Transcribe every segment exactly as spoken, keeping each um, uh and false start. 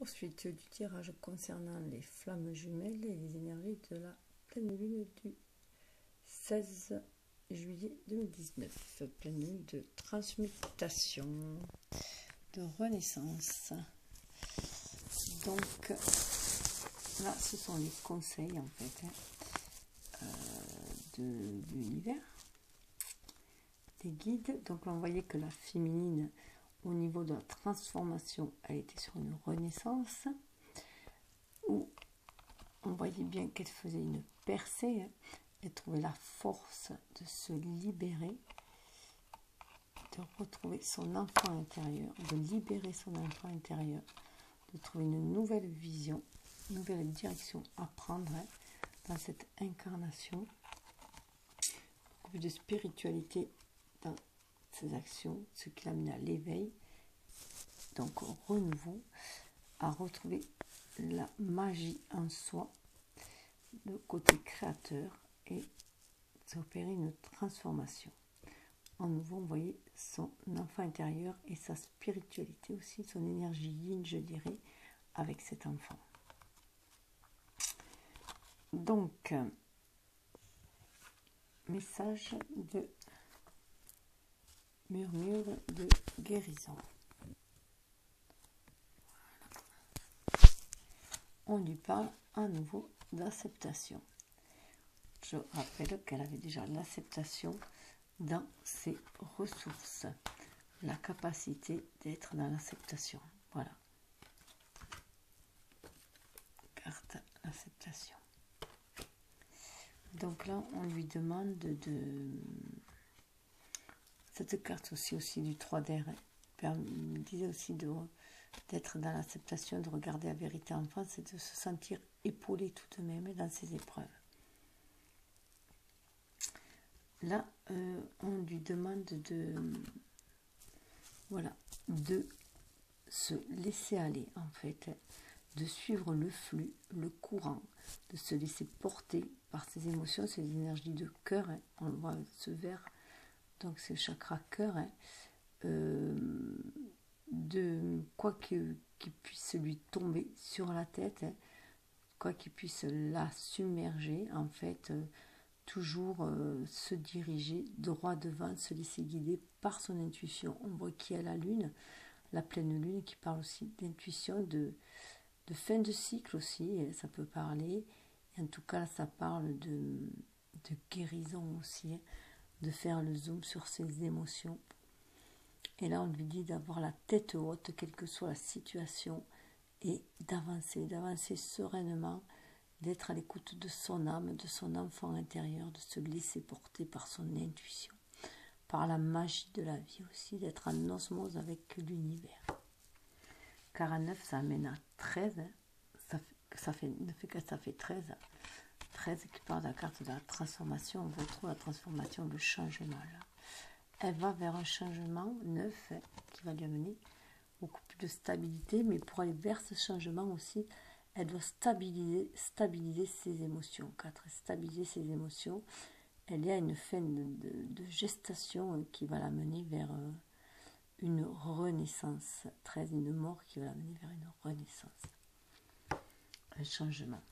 Ensuite, du tirage concernant les flammes jumelles et les énergies de la pleine lune du seize juillet deux mille dix-neuf. Pleine lune de transmutation, de renaissance. Donc, là, ce sont les conseils, en fait, hein, euh, de, de l'univers, des guides. Donc, là, on voyait que la féminine, au niveau de la transformation, elle était sur une renaissance où on voyait bien qu'elle faisait une percée, hein, elle trouvait la force de se libérer, de retrouver son enfant intérieur, de libérer son enfant intérieur, de trouver une nouvelle vision, une nouvelle direction à prendre, hein, dans cette incarnation, beaucoup plus de spiritualité dans ses actions, ce qui l'amène à l'éveil, donc au renouveau, à retrouver la magie en soi, le côté créateur, et s'opérer une transformation. En nouveau, on voyait son enfant intérieur et sa spiritualité aussi, son énergie yin, je dirais, avec cet enfant. Donc, message de murmure de guérison. Voilà. On lui parle à nouveau d'acceptation. Je rappelle qu'elle avait déjà l'acceptation dans ses ressources, la capacité d'être dans l'acceptation. Voilà. Carte acceptation. Donc là, on lui demande de... Cette carte aussi, aussi du trois d'air, disait aussi d'être dans l'acceptation, de regarder la vérité en face et de se sentir épaulé tout de même dans ses épreuves. Là, euh, on lui demande de, voilà, de se laisser aller, en fait, de suivre le flux, le courant, de se laisser porter par ses émotions, ses énergies de cœur, hein, on le voit avec ce vert. Donc c'est le chakra cœur, hein, euh, de quoi qu'il qu'il puisse lui tomber sur la tête, hein, quoi qu'il puisse la submerger, en fait, euh, toujours euh, se diriger droit devant, se laisser guider par son intuition. On voit qu'il y a la lune, la pleine lune, qui parle aussi d'intuition, de, de fin de cycle aussi, hein, ça peut parler. Et en tout cas, ça parle de, de guérison aussi, hein, de faire le zoom sur ses émotions. Et là, on lui dit d'avoir la tête haute, quelle que soit la situation, et d'avancer, d'avancer sereinement, d'être à l'écoute de son âme, de son enfant intérieur, de se laisser porter par son intuition, par la magie de la vie aussi, d'être en osmose avec l'univers. Car à neuf, ça amène à treize, hein. ça, ça fait neuf, ça fait treize, hein. treize qui parle de la carte de la transformation, on retrouve la transformation, le changement. Là. Elle va vers un changement neuf, hein, qui va lui amener beaucoup plus de stabilité, mais pour aller vers ce changement aussi, elle doit stabiliser, stabiliser ses émotions. quatre, stabiliser ses émotions, elle est à une fin de, de, de gestation, hein, qui va l'amener vers euh, une renaissance. treize, une mort qui va l'amener vers une renaissance, un changement.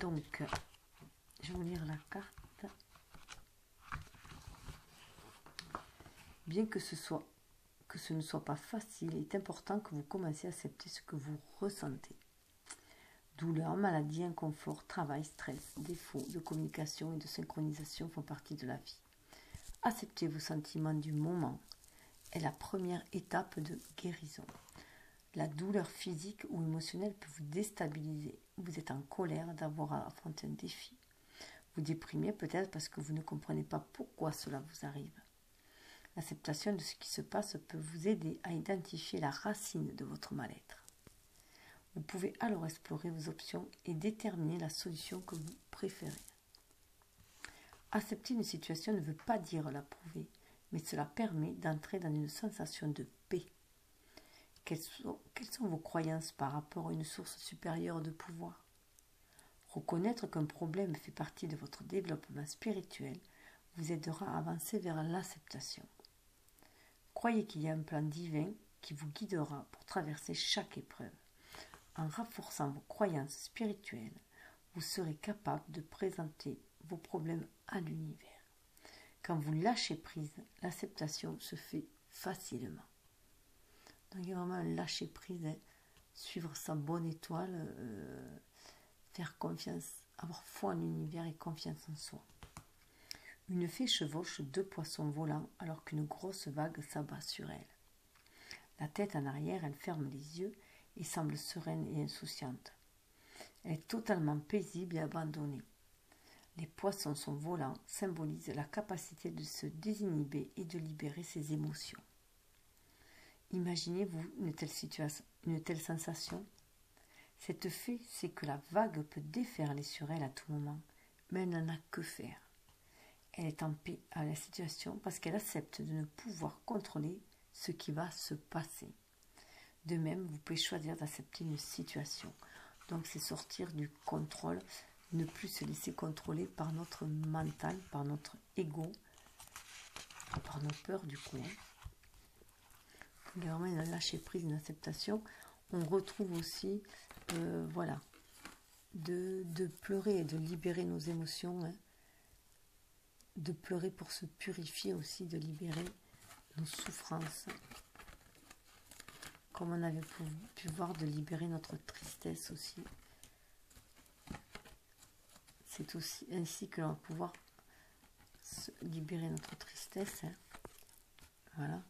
Donc, je vais vous lire la carte. Bien que ce, soit, que ce ne soit pas facile, il est important que vous commenciez à accepter ce que vous ressentez. Douleur, maladie, inconfort, travail, stress, défaut de communication et de synchronisation font partie de la vie. Acceptez vos sentiments du moment est la première étape de guérison. La douleur physique ou émotionnelle peut vous déstabiliser. Vous êtes en colère d'avoir à affronter un défi. Vous déprimez peut-être parce que vous ne comprenez pas pourquoi cela vous arrive. L'acceptation de ce qui se passe peut vous aider à identifier la racine de votre mal-être. Vous pouvez alors explorer vos options et déterminer la solution que vous préférez. Accepter une situation ne veut pas dire l'approuver, mais cela permet d'entrer dans une sensation de paix. Quelles sont, quelles sont vos croyances par rapport à une source supérieure de pouvoir? Reconnaître qu'un problème fait partie de votre développement spirituel vous aidera à avancer vers l'acceptation. Croyez qu'il y a un plan divin qui vous guidera pour traverser chaque épreuve. En renforçant vos croyances spirituelles, vous serez capable de présenter vos problèmes à l'univers. Quand vous lâchez prise, l'acceptation se fait facilement. Donc il y a vraiment un lâcher prise, hein, suivre sa bonne étoile, euh, faire confiance, avoir foi en l'univers et confiance en soi. Une fée chevauche deux poissons volants alors qu'une grosse vague s'abat sur elle. La tête en arrière, elle ferme les yeux et semble sereine et insouciante. Elle est totalement paisible et abandonnée. Les poissons sont volants, symbolisent la capacité de se désinhiber et de libérer ses émotions. Imaginez-vous une telle situation, une telle sensation? Cette fée sait que la vague peut déferler sur elle à tout moment, mais elle n'en a que faire. Elle est en paix à la situation parce qu'elle accepte de ne pouvoir contrôler ce qui va se passer. De même, vous pouvez choisir d'accepter une situation. Donc c'est sortir du contrôle, ne plus se laisser contrôler par notre mental, par notre ego, par nos peurs du coup. Il y a vraiment un lâcher prise, une acceptation. On retrouve aussi, euh, voilà, de, de pleurer et de libérer nos émotions, hein. De pleurer pour se purifier aussi, de libérer nos souffrances. Comme on avait pu, pu voir, de libérer notre tristesse aussi. C'est aussi ainsi que l'on va pouvoir se libérer notre tristesse. Hein. Voilà.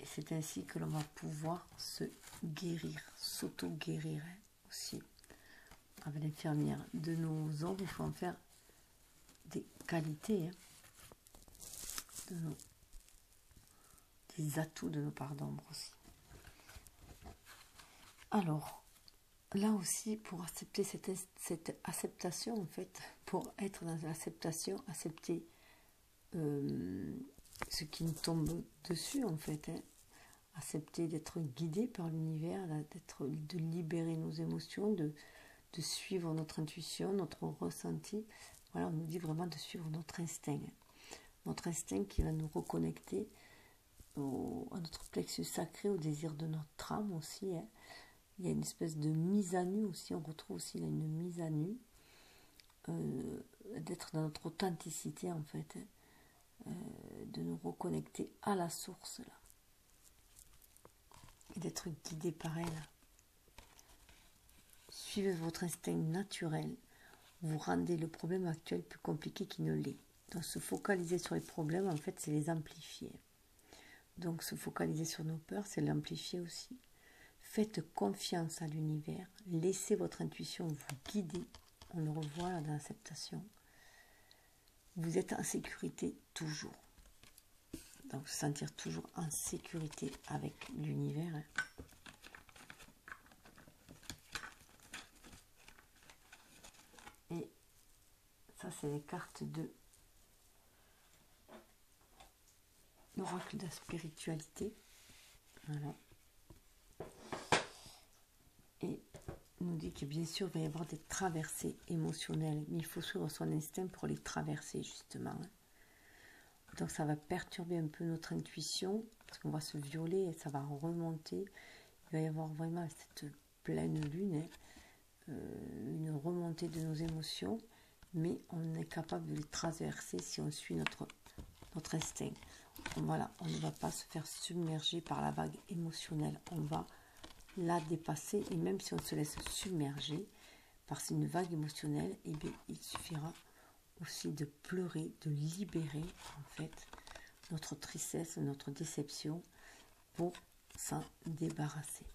Et c'est ainsi que l'on va pouvoir se guérir, s'auto-guérir hein, aussi. Avec l'infirmière de nos ombres, il faut en faire des qualités, hein, de nos, des atouts de nos parts d'ombre aussi. Alors, là aussi, pour accepter cette, cette acceptation, en fait, pour être dans l'acceptation, accepter euh, ce qui nous tombe dessus, en fait, hein, accepter d'être guidé par l'univers, d'être, de libérer nos émotions, de, de suivre notre intuition, notre ressenti. Voilà, on nous dit vraiment de suivre notre instinct. Hein. Notre instinct qui va nous reconnecter au, à notre plexus sacré, au désir de notre âme aussi. Hein. Il y a une espèce de mise à nu aussi, on retrouve aussi là, une mise à nu, euh, d'être dans notre authenticité en fait, hein. euh, de nous reconnecter à la source, là, et d'être guidé par elle. Suivez votre instinct naturel. Vous rendez le problème actuel plus compliqué qu'il ne l'est. Donc se focaliser sur les problèmes, en fait, c'est les amplifier. Donc se focaliser sur nos peurs, c'est l'amplifier aussi. Faites confiance à l'univers. Laissez votre intuition vous guider. On le revoit là dans l'acceptation. Vous êtes en sécurité toujours. Donc se sentir toujours en sécurité avec l'univers. Hein. Ça, c'est les cartes de l'oracle de la spiritualité. Voilà. Et on nous dit que bien sûr, il va y avoir des traversées émotionnelles. Mais il faut suivre son instinct pour les traverser, justement. Donc, ça va perturber un peu notre intuition. Parce qu'on va se violer et ça va remonter. Il va y avoir vraiment cette pleine lune, hein, une remontée de nos émotions. Mais on est capable de les traverser si on suit notre, notre instinct. Voilà, on ne va pas se faire submerger par la vague émotionnelle. On va la dépasser. Et même si on se laisse submerger par une vague émotionnelle, eh bien, il suffira aussi de pleurer, de libérer en fait notre tristesse, notre déception pour s'en débarrasser.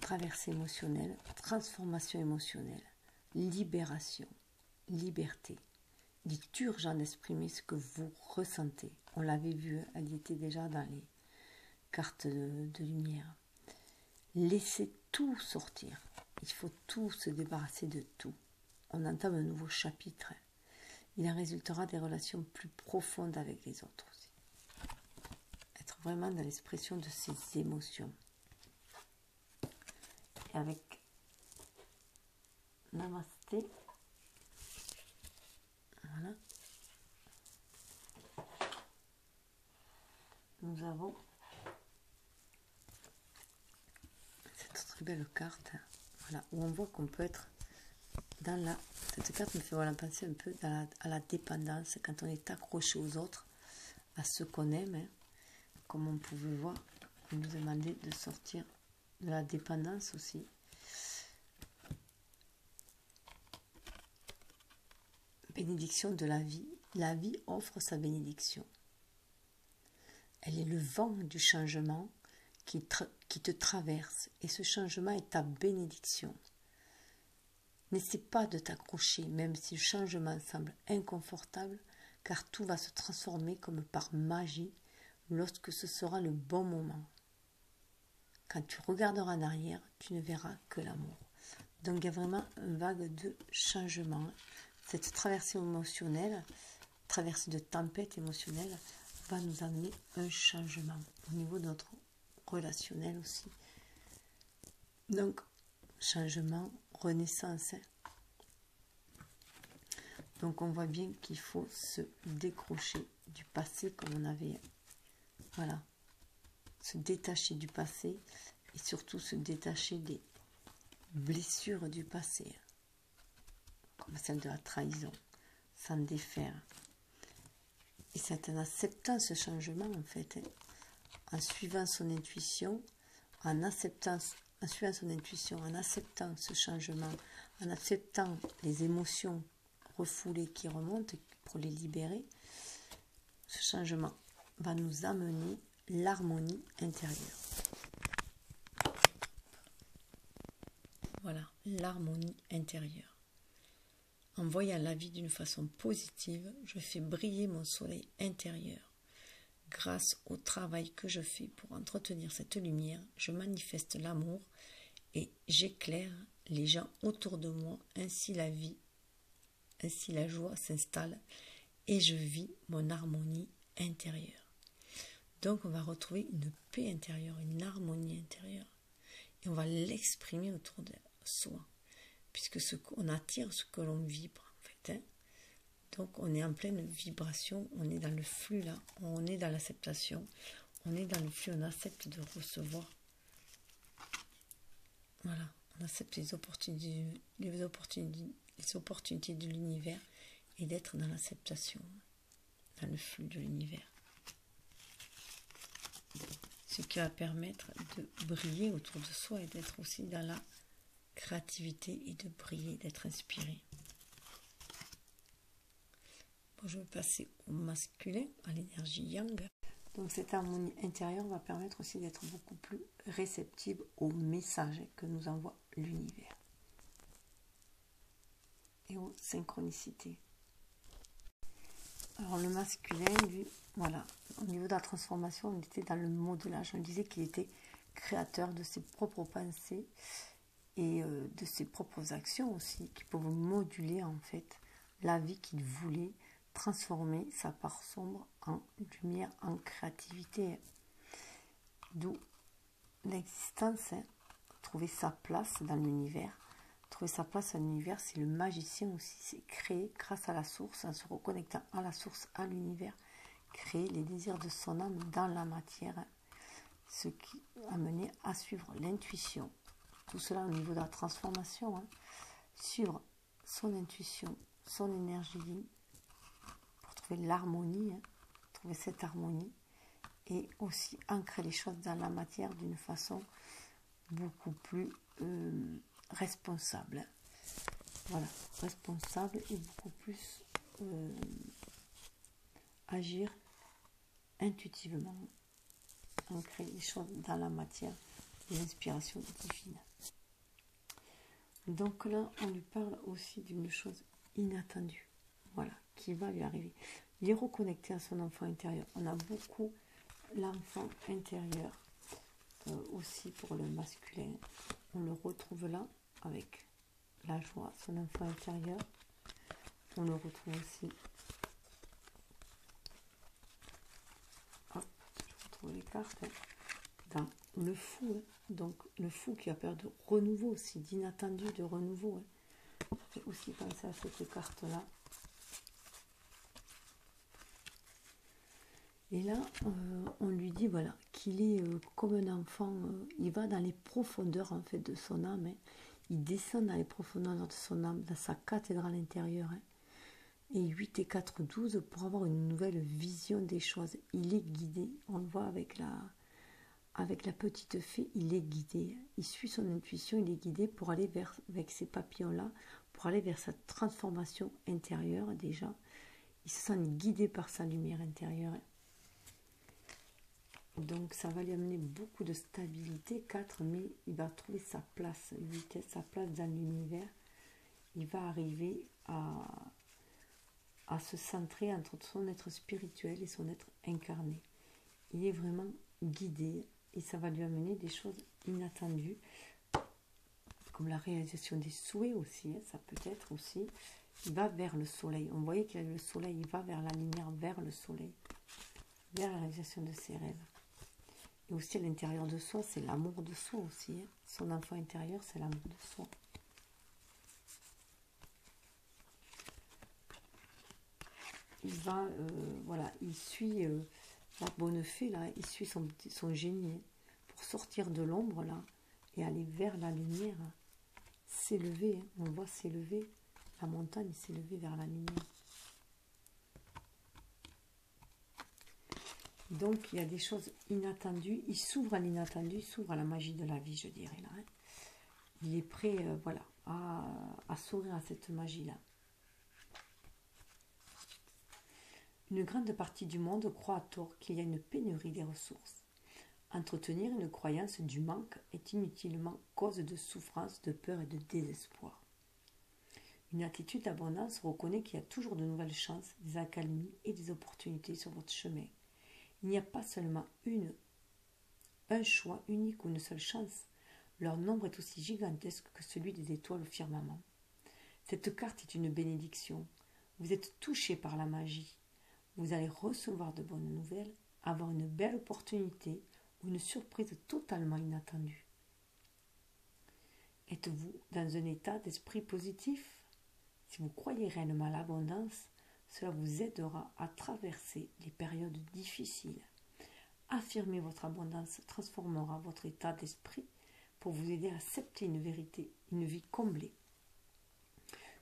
Traversée émotionnelle, transformation émotionnelle. Libération, liberté. Il est urgent d'exprimer ce que vous ressentez. On l'avait vu, elle y était déjà dans les cartes de, de lumière. Laissez tout sortir. Il faut tout se débarrasser de tout. On entame un nouveau chapitre. Il en résultera des relations plus profondes avec les autres aussi. Être vraiment dans l'expression de ses émotions. Et avec Namasté. Voilà. nous avons cette très belle carte, voilà, où on voit qu'on peut être dans la... Cette carte me fait voilà, penser un peu à la, à la dépendance, quand on est accroché aux autres, à ce qu'on aime, hein, comme on pouvait voir, on nous demandait de sortir de la dépendance aussi. Bénédiction de la vie. La vie offre sa bénédiction. Elle est le vent du changement qui, tra- qui te traverse. Et ce changement est ta bénédiction. N'essaie pas de t'accrocher, même si le changement semble inconfortable, car tout va se transformer comme par magie lorsque ce sera le bon moment. Quand tu regarderas en arrière, tu ne verras que l'amour. Donc il y a vraiment une vague de changement. Cette traversée émotionnelle, traversée de tempête émotionnelle, va nous amener un changement au niveau de notre relationnel aussi. Donc, changement, renaissance. Donc, on voit bien qu'il faut se décrocher du passé comme on avait. Voilà. Se détacher du passé et surtout se détacher des blessures du passé. Comme celle de la trahison, s'en défaire. Et c'est en acceptant ce changement, en fait, hein, en suivant son intuition, en acceptant, en suivant son intuition, en acceptant ce changement, en acceptant les émotions refoulées qui remontent pour les libérer, ce changement va nous amener l'harmonie intérieure. Voilà, l'harmonie intérieure. En voyant la vie d'une façon positive, je fais briller mon soleil intérieur. Grâce au travail que je fais pour entretenir cette lumière, je manifeste l'amour et j'éclaire les gens autour de moi. Ainsi la vie, ainsi la joie s'installe et je vis mon harmonie intérieure. Donc on va retrouver une paix intérieure, une harmonie intérieure et on va l'exprimer autour de soi. Puisque ce qu'on attire, ce que l'on vibre, en fait. Hein. Donc, on est en pleine vibration, on est dans le flux, là, on est dans l'acceptation, on est dans le flux, on accepte de recevoir. Voilà, on accepte les opportunités, les opportunités, les opportunités de l'univers et d'être dans l'acceptation, dans le flux de l'univers. Ce qui va permettre de briller autour de soi et d'être aussi dans la créativité et de briller, d'être inspiré. Bon, je vais passer au masculin, à l'énergie yang. Donc cette harmonie intérieure va permettre aussi d'être beaucoup plus réceptive aux messages que nous envoie l'univers et aux synchronicités. Alors le masculin, lui, voilà, au niveau de la transformation, on était dans le modelage, on disait qu'il était créateur de ses propres pensées et de ses propres actions aussi, qui peuvent moduler en fait la vie qu'il voulait, transformer sa part sombre en lumière, en créativité. D'où l'existence, hein. Trouver sa place dans l'univers. Trouver sa place dans l'univers, c'est le magicien aussi, c'est créer grâce à la source, en se reconnectant à la source, à l'univers, créer les désirs de son âme dans la matière, hein. Ce qui amenait à suivre l'intuition. Tout cela au niveau de la transformation, hein. Suivre son intuition, son énergie, pour trouver l'harmonie, hein. Trouver cette harmonie, et aussi ancrer les choses dans la matière d'une façon beaucoup plus euh, responsable. Voilà, responsable et beaucoup plus euh, agir intuitivement, ancrer les choses dans la matière, l'inspiration divine. Donc là, on lui parle aussi d'une chose inattendue, voilà, qui va lui arriver. Il est reconnecté à son enfant intérieur. On a beaucoup l'enfant intérieur euh, aussi pour le masculin. On le retrouve là avec la joie, son enfant intérieur. On le retrouve aussi. Hop, je retrouve les cartes. Hein. Dans le fou, hein. Donc le fou qui a peur de renouveau aussi, d'inattendu, de renouveau. Hein. J'ai aussi pensé à cette carte-là. Et là, euh, on lui dit voilà, qu'il est euh, comme un enfant, euh, il va dans les profondeurs en fait de son âme, hein. Il descend dans les profondeurs de son âme, dans sa cathédrale intérieure, hein. Et huit et quatre, douze, pour avoir une nouvelle vision des choses. Il est guidé, on le voit avec la, avec la petite fée, il est guidé, il suit son intuition, il est guidé pour aller vers, avec ces papillons-là, pour aller vers sa transformation intérieure déjà. Il se sent guidé par sa lumière intérieure. Donc ça va lui amener beaucoup de stabilité, quatre, mais il va trouver sa place, huit, sa place dans l'univers. Il va arriver à, à se centrer entre son être spirituel et son être incarné. Il est vraiment guidé et ça va lui amener des choses inattendues, comme la réalisation des souhaits aussi, hein, ça peut être aussi. Il va vers le soleil, on voyait qu'il y a le soleil, il va vers la lumière, vers le soleil, vers la réalisation de ses rêves. Et aussi à l'intérieur de soi, c'est l'amour de soi aussi. Hein. Son enfant intérieur, c'est l'amour de soi. Il va, euh, voilà, il suit euh, la bonne fée, là, il suit son, son génie hein, pour sortir de l'ombre, là, et aller vers la lumière. Hein. S'élever, hein. On voit s'élever, la montagne s'élever vers la lumière. Donc, il y a des choses inattendues. Il s'ouvre à l'inattendu, il s'ouvre à la magie de la vie, je dirais. Là, hein. Il est prêt euh, voilà, à, à sourire à cette magie-là. Une grande partie du monde croit à tort qu'il y a une pénurie des ressources. Entretenir une croyance du manque est inutilement cause de souffrance, de peur et de désespoir. Une attitude d'abondance reconnaît qu'il y a toujours de nouvelles chances, des accalmies et des opportunités sur votre chemin. Il n'y a pas seulement une, un choix unique ou une seule chance. Leur nombre est aussi gigantesque que celui des étoiles au firmament. Cette carte est une bénédiction. Vous êtes touché par la magie. Vous allez recevoir de bonnes nouvelles, avoir une belle opportunité ou une surprise totalement inattendue. Êtes-vous dans un état d'esprit positif? Si vous croyez réellement à l'abondance, cela vous aidera à traverser les périodes difficiles. Affirmer votre abondance transformera votre état d'esprit pour vous aider à accepter une vérité, une vie comblée.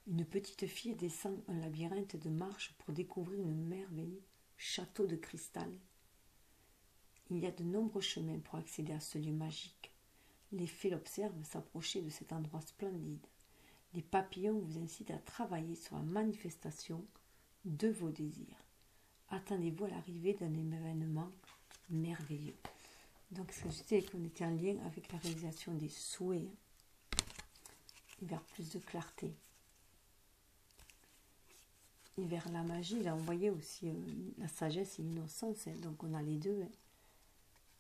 Une petite fille descend un labyrinthe de marches pour découvrir une merveilleuse château de cristal. Il y a de nombreux chemins pour accéder à ce lieu magique. Les fées l'observent s'approcher de cet endroit splendide. Les papillons vous incitent à travailler sur la manifestation de vos désirs. Attendez-vous à l'arrivée d'un événement merveilleux. Donc, ce que je disais, qu'on était en lien avec la réalisation des souhaits et vers plus de clarté. Et vers la magie, là, on voyait aussi euh, la sagesse et l'innocence. Hein, donc, on a les deux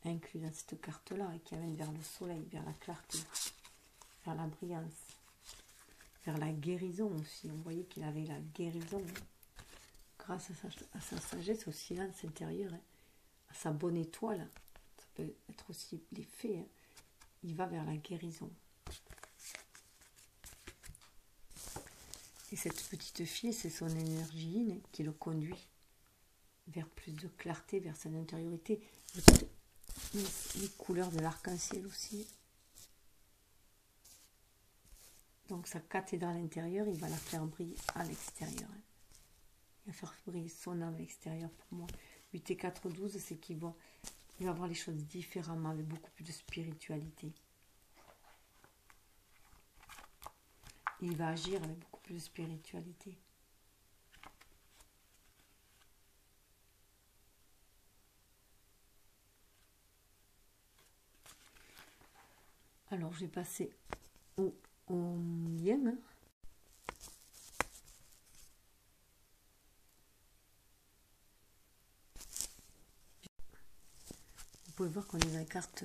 hein, inclus dans cette carte-là hein, qui amène vers le soleil, vers la clarté, vers la brillance, vers la guérison aussi. On voyait qu'il avait la guérison. Hein. Grâce à sa, à sa sagesse, au silence intérieur, hein, à sa bonne étoile, ça peut être aussi les fées, hein, il va vers la guérison. Et cette petite fille, c'est son énergie hein, qui le conduit vers plus de clarté, vers son intériorité. Les, les couleurs de l'arc-en-ciel aussi. Donc sa cathédrale intérieure, il va la faire briller à l'extérieur. Hein. Il va faire briller son âme à l'extérieur pour moi. huit et quatre, douze, c'est qu'il va, il va voir les choses différemment, avec beaucoup plus de spiritualité. Il va agir avec beaucoup plus de spiritualité. Alors, j'ai passé au, au lien. Hein. Vous pouvez voir qu'on est dans la carte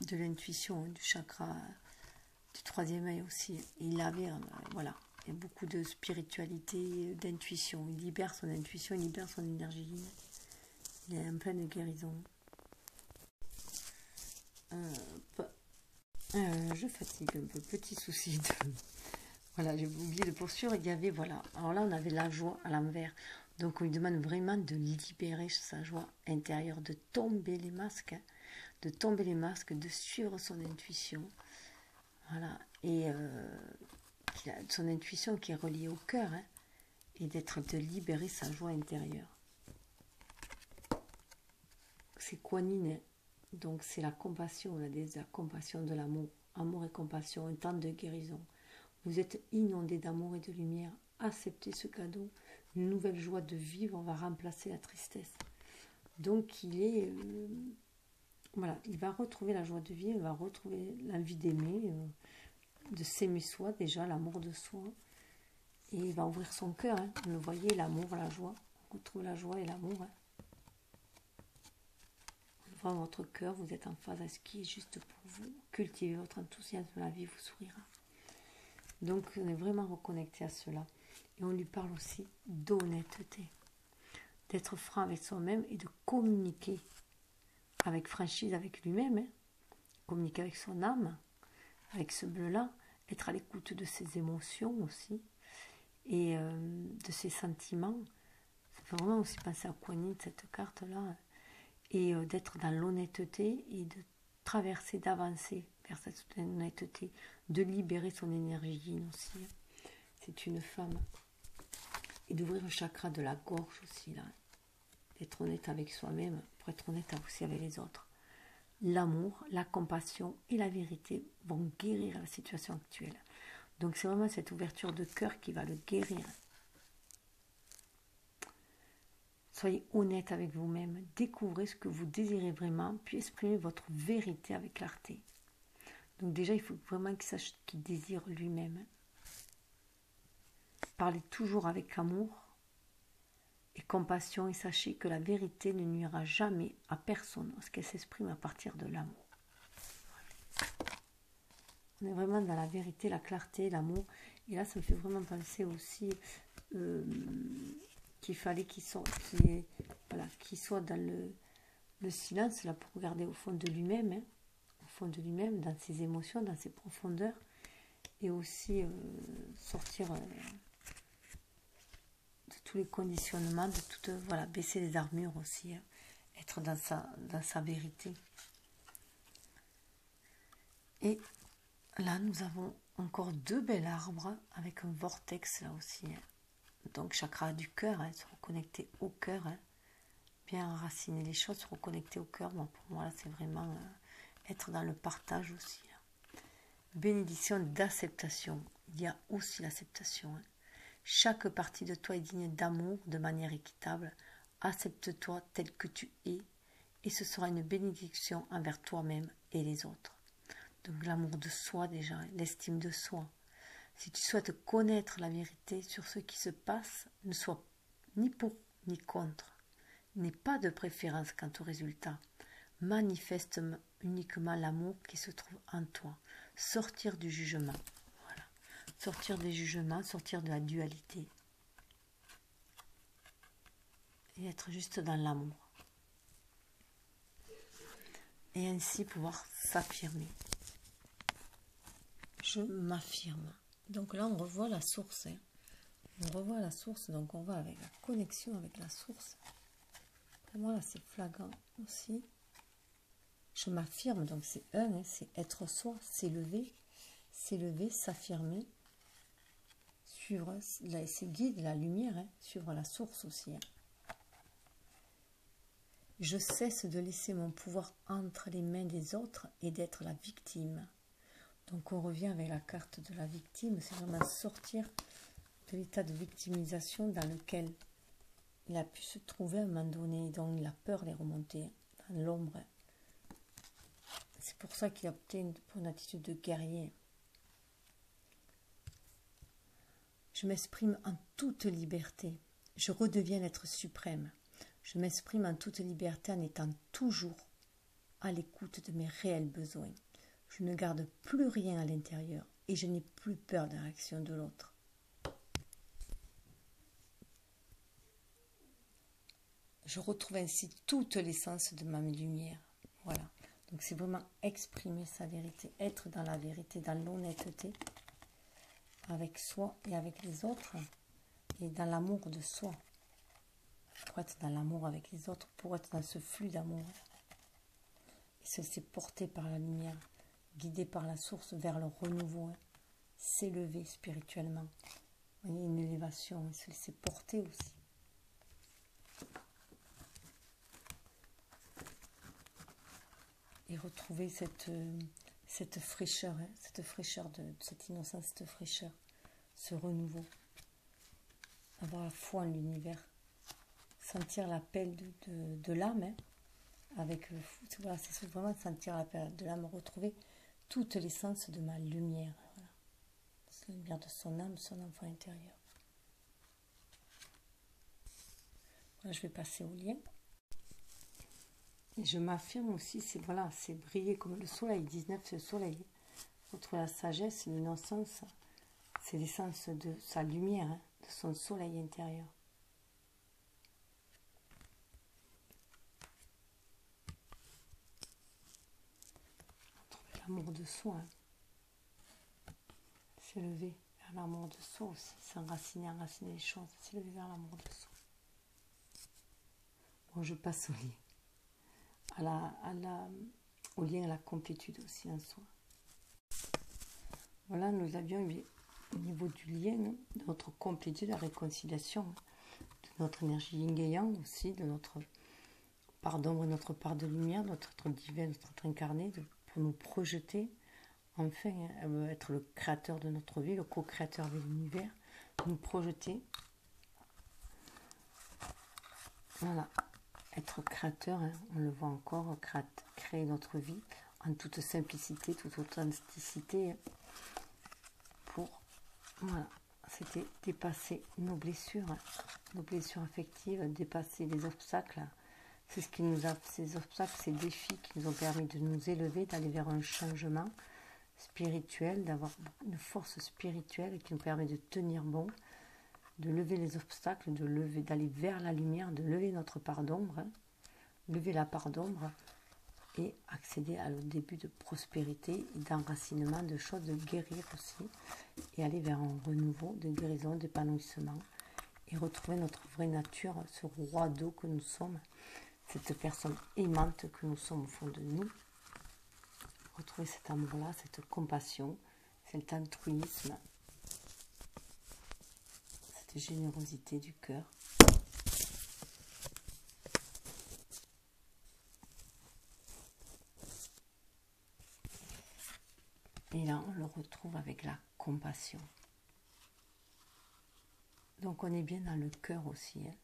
de l'intuition, du chakra, du troisième œil aussi. Il avait, voilà, il y a beaucoup de spiritualité, d'intuition. Il libère son intuition, il libère son énergie. Il est en pleine guérison. Euh, euh, je fatigue un peu, petit souci. De... Voilà, j'ai oublié de poursuivre. Il y avait, voilà, alors là on avait la joie à l'envers. Donc on lui demande vraiment de libérer sa joie intérieure, de tomber les masques, hein, de tomber les masques, de suivre son intuition. Voilà, et euh, son intuition qui est reliée au cœur, hein, et d'être, de libérer sa joie intérieure. C'est Kuan Yin, donc c'est la compassion, la déesse de la compassion, de l'amour, amour et compassion, un temps de guérison. Vous êtes inondé d'amour et de lumière, acceptez ce cadeau, une nouvelle joie de vivre, on va remplacer la tristesse. Donc il est, euh, voilà, il va retrouver la joie de vivre, il va retrouver l'envie d'aimer, euh, de s'aimer soi déjà, l'amour de soi, et il va ouvrir son cœur, hein. Vous voyez, l'amour, la joie, on retrouve la joie et l'amour, hein. Votre cœur, vous êtes en phase à ce qui est juste pour vous. Cultivez votre enthousiasme, la vie vous sourira. Donc on est vraiment reconnecté à cela, et on lui parle aussi d'honnêteté, d'être franc avec soi-même et de communiquer avec franchise avec lui-même, hein. Communiquer avec son âme, avec ce bleu-là, être à l'écoute de ses émotions aussi et euh, de ses sentiments. Ça fait vraiment aussi penser à Kuan Yin, cette carte-là, hein. Et d'être dans l'honnêteté et de traverser, d'avancer vers cette honnêteté, de libérer son énergie yin aussi. C'est une femme. Et d'ouvrir le chakra de la gorge aussi, là. D'être honnête avec soi-même pour être honnête aussi avec les autres. L'amour, la compassion et la vérité vont guérir la situation actuelle. Donc c'est vraiment cette ouverture de cœur qui va le guérir. Soyez honnête avec vous-même, découvrez ce que vous désirez vraiment, puis exprimez votre vérité avec clarté. Donc déjà, il faut vraiment qu'il sache ce qu'il désire lui-même. Parlez toujours avec amour et compassion, et sachez que la vérité ne nuira jamais à personne, parce qu'elle s'exprime à partir de l'amour. On est vraiment dans la vérité, la clarté, l'amour. Et là, ça me fait vraiment penser aussi... Euh, qu'il fallait qu'il soit, qu'il, voilà, qu'il soit dans le, le silence, là, pour regarder au fond de lui-même, hein, au fond de lui-même, dans ses émotions, dans ses profondeurs, et aussi euh, sortir euh, de tous les conditionnements, de toute, euh, voilà, baisser les armures aussi, hein, être dans sa, dans sa vérité. Et là, nous avons encore deux belles arbres avec un vortex là aussi, hein. Donc, chakra du cœur, hein, se reconnecter au cœur, hein, bien enraciner les choses, se reconnecter au cœur. Bon, pour moi, là, c'est vraiment euh, être dans le partage aussi. Là. Bénédiction d'acceptation. Il y a aussi l'acceptation. Hein. Chaque partie de toi est digne d'amour de manière équitable. Accepte-toi tel que tu es, et ce sera une bénédiction envers toi-même et les autres. Donc, l'amour de soi, déjà, hein, l'estime de soi. Si tu souhaites connaître la vérité sur ce qui se passe, ne sois ni pour ni contre. N'aie pas de préférence quant au résultat. Manifeste uniquement l'amour qui se trouve en toi. Sortir du jugement. Voilà. Sortir des jugements, sortir de la dualité. Et être juste dans l'amour. Et ainsi pouvoir s'affirmer. Je m'affirme. Donc là, on revoit la source. Hein. On revoit la source, donc on va avec la connexion avec la source. Pour moi, là, c'est flagrant aussi. Je m'affirme, donc c'est un, hein, c'est être soi, s'élever, s'élever, s'affirmer, suivre là, ses guides, la lumière, hein, suivre la source aussi. Hein. Je cesse de laisser mon pouvoir entre les mains des autres et d'être la victime. Donc on revient avec la carte de la victime, c'est vraiment sortir de l'état de victimisation dans lequel il a pu se trouver à un moment donné, donc la peur les remonter dans l'ombre. C'est pour ça qu'il a opté pour une attitude de guerrier. Je m'exprime en toute liberté, je redeviens l'être suprême. Je m'exprime en toute liberté en étant toujours à l'écoute de mes réels besoins. Je ne garde plus rien à l'intérieur et je n'ai plus peur de la réaction de l'autre. Je retrouve ainsi toute l'essence de ma lumière. Voilà. Donc c'est vraiment exprimer sa vérité, être dans la vérité, dans l'honnêteté, avec soi et avec les autres, et dans l'amour de soi. pour être dans l'amour avec les autres, pour être dans ce flux d'amour. Et se laisser porter par la lumière, guidé par la source vers le renouveau, hein. S'élever spirituellement. On est une élévation, hein. Se laisser porter aussi. Et retrouver cette, cette fraîcheur, hein, cette fraîcheur de, de cette innocence, cette fraîcheur, ce renouveau. Avoir la foi en l'univers, sentir l'appel de, de, de l'âme, hein, avec le foot, voilà, c'est vraiment sentir l'appel de l'âme, retrouver toute l'essence de ma lumière, voilà. La lumière de son âme, son enfant intérieur. Voilà, je vais passer au lien. Et je m'affirme aussi, c'est voilà, c'est briller comme le soleil, dix-neuf c'est le soleil. Entre la sagesse et l'innocence, c'est l'essence de sa lumière, hein, de son soleil intérieur. Trouver l'amour de soi, hein. S'élever vers l'amour de soi aussi, s'enraciner, enraciner les choses, s'élever vers l'amour de soi. Bon, je passe au lien. À la, à la, au lien à la complétude aussi en soi. Voilà, nous avions au niveau du lien, de notre complétude, la réconciliation, de notre énergie yin et yang aussi, de notre part d'ombre, notre part de lumière, notre être divin, notre être incarné, de, pour nous projeter, enfin, hein, être le créateur de notre vie, le co-créateur de l'univers, nous projeter. Voilà. Être créateur, hein, on le voit encore, créer notre vie en toute simplicité, toute authenticité, hein, pour, voilà, c'était dépasser nos blessures, hein, nos blessures affectives, dépasser les obstacles, hein. C'est ce qui nous a, ces obstacles, ces défis qui nous ont permis de nous élever, d'aller vers un changement spirituel, d'avoir une force spirituelle qui nous permet de tenir bon, de lever les obstacles, de lever, d'aller vers la lumière, de lever notre part d'ombre, hein, lever la part d'ombre et accéder à le début de prospérité, d'enracinement, de choses, de guérir aussi, et aller vers un renouveau, de guérison, d'épanouissement, et retrouver notre vraie nature, ce roi d'eau que nous sommes, cette personne aimante que nous sommes au fond de nous, retrouver cet amour-là, cette compassion, cet altruisme, générosité du cœur. Et là, on le retrouve avec la compassion. Donc, on est bien dans le cœur aussi, hein,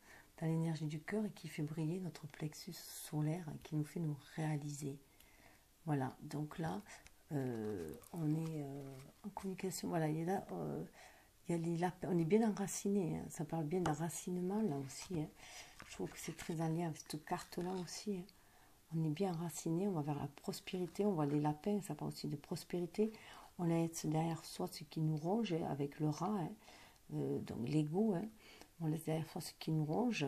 dans l'énergie du cœur, et qui fait briller notre plexus solaire, qui nous fait nous réaliser. Voilà, donc là, euh, on est euh, en communication. Voilà, il est là... Euh, Il y a les, on est bien enraciné, hein. Ça parle bien d'enracinement là aussi, hein. Je trouve que c'est très en lien avec cette carte là aussi, hein. On est bien enraciné, on va vers la prospérité, on voit les lapins, ça parle aussi de prospérité, on laisse derrière soi ce qui nous ronge, hein, avec le rat, hein, euh, donc l'ego, hein. On laisse derrière soi ce qui nous ronge,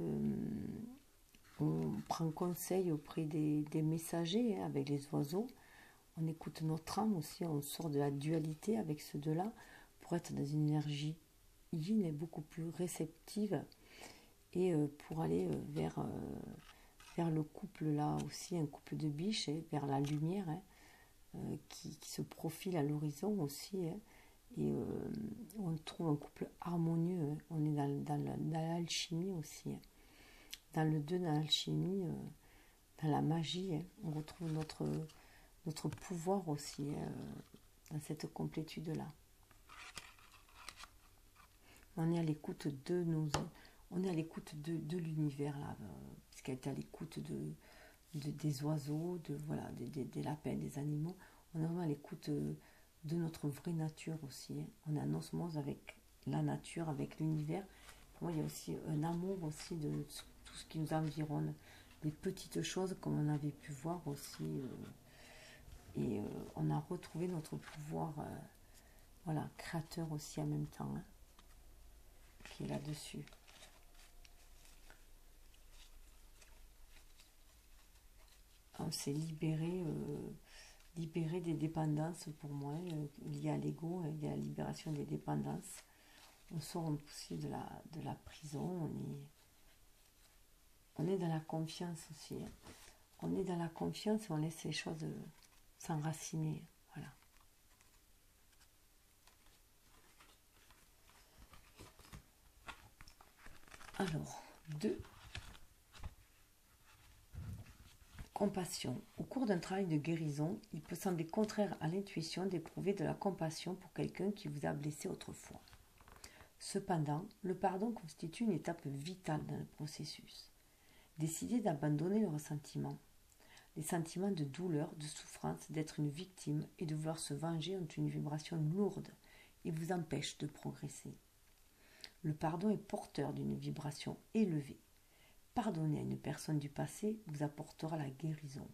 euh, on prend conseil auprès des, des messagers, hein, avec les oiseaux, on écoute notre âme aussi, on sort de la dualité avec ceux de là, pour être dans une énergie yin et beaucoup plus réceptive, et euh, pour aller euh, vers, euh, vers le couple là aussi, un couple de biches, hein, vers la lumière, hein, euh, qui, qui se profile à l'horizon aussi, hein, et euh, on trouve un couple harmonieux, hein, on est dans, dans, dans l'alchimie aussi, hein, dans le deux, dans l'alchimie, euh, dans la magie, hein, on retrouve notre, notre pouvoir aussi, hein, dans cette complétude là. On est à l'écoute de nos, on est à l'écoute de, de l'univers là, parce qu'elle est à l'écoute de, de des oiseaux, de voilà, des, des, des lapins, des animaux. On est vraiment à l'écoute de notre vraie nature aussi, hein. On est en osmose avec la nature, avec l'univers. Pour moi, il y a aussi un amour aussi de tout ce qui nous environne, des petites choses comme on avait pu voir aussi, euh, et euh, on a retrouvé notre pouvoir, euh, voilà, créateur aussi en même temps, hein, qui est là-dessus. On s'est libéré, euh, libéré des dépendances pour moi, euh, liées à l'ego, il y a la libération des dépendances. On sort aussi de la, de la prison, on est, on est dans la confiance aussi. Hein. On est dans la confiance et on laisse les choses euh, s'enraciner. Voilà. Alors, deux. Compassion. Au cours d'un travail de guérison, il peut sembler contraire à l'intuition d'éprouver de la compassion pour quelqu'un qui vous a blessé autrefois. Cependant, le pardon constitue une étape vitale dans le processus. Décidez d'abandonner le ressentiment. Les sentiments de douleur, de souffrance, d'être une victime et de vouloir se venger ont une vibration lourde et vous empêchent de progresser. Le pardon est porteur d'une vibration élevée. Pardonner à une personne du passé vous apportera la guérison.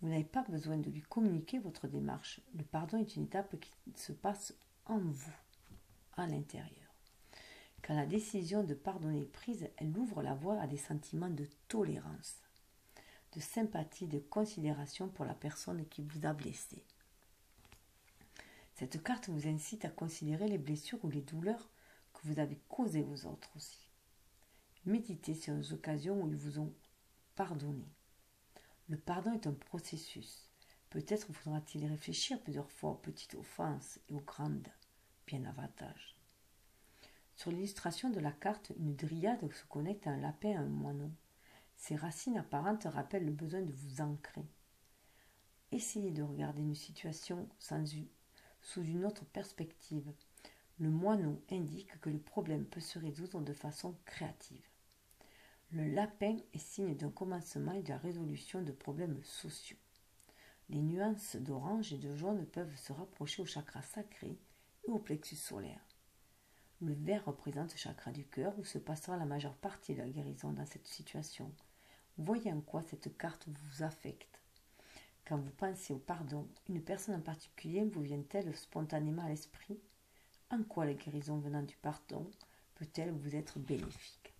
Vous n'avez pas besoin de lui communiquer votre démarche. Le pardon est une étape qui se passe en vous, à l'intérieur. Quand la décision de pardonner est prise, elle ouvre la voie à des sentiments de tolérance, de sympathie, de considération pour la personne qui vous a blessé. Cette carte vous incite à considérer les blessures ou les douleurs que vous avez causées aux autres aussi. Méditez sur les occasions où ils vous ont pardonné. Le pardon est un processus. Peut-être faudra-t-il réfléchir plusieurs fois aux petites offenses et aux grandes, bien davantage. Sur l'illustration de la carte, une dryade se connecte à un lapin et à un moineau. Ses racines apparentes rappellent le besoin de vous ancrer. Essayez de regarder une situation sans, sous une autre perspective. Le moineau indique que le problème peut se résoudre de façon créative. Le lapin est signe d'un commencement et de la résolution de problèmes sociaux. Les nuances d'orange et de jaune peuvent se rapprocher au chakra sacré et au plexus solaire. Le vert représente le chakra du cœur où se passera la majeure partie de la guérison dans cette situation. Voyez en quoi cette carte vous affecte. Quand vous pensez au pardon, une personne en particulier vous vient-elle spontanément à l'esprit? En quoi la guérison venant du pardon peut-elle vous être bénéfique?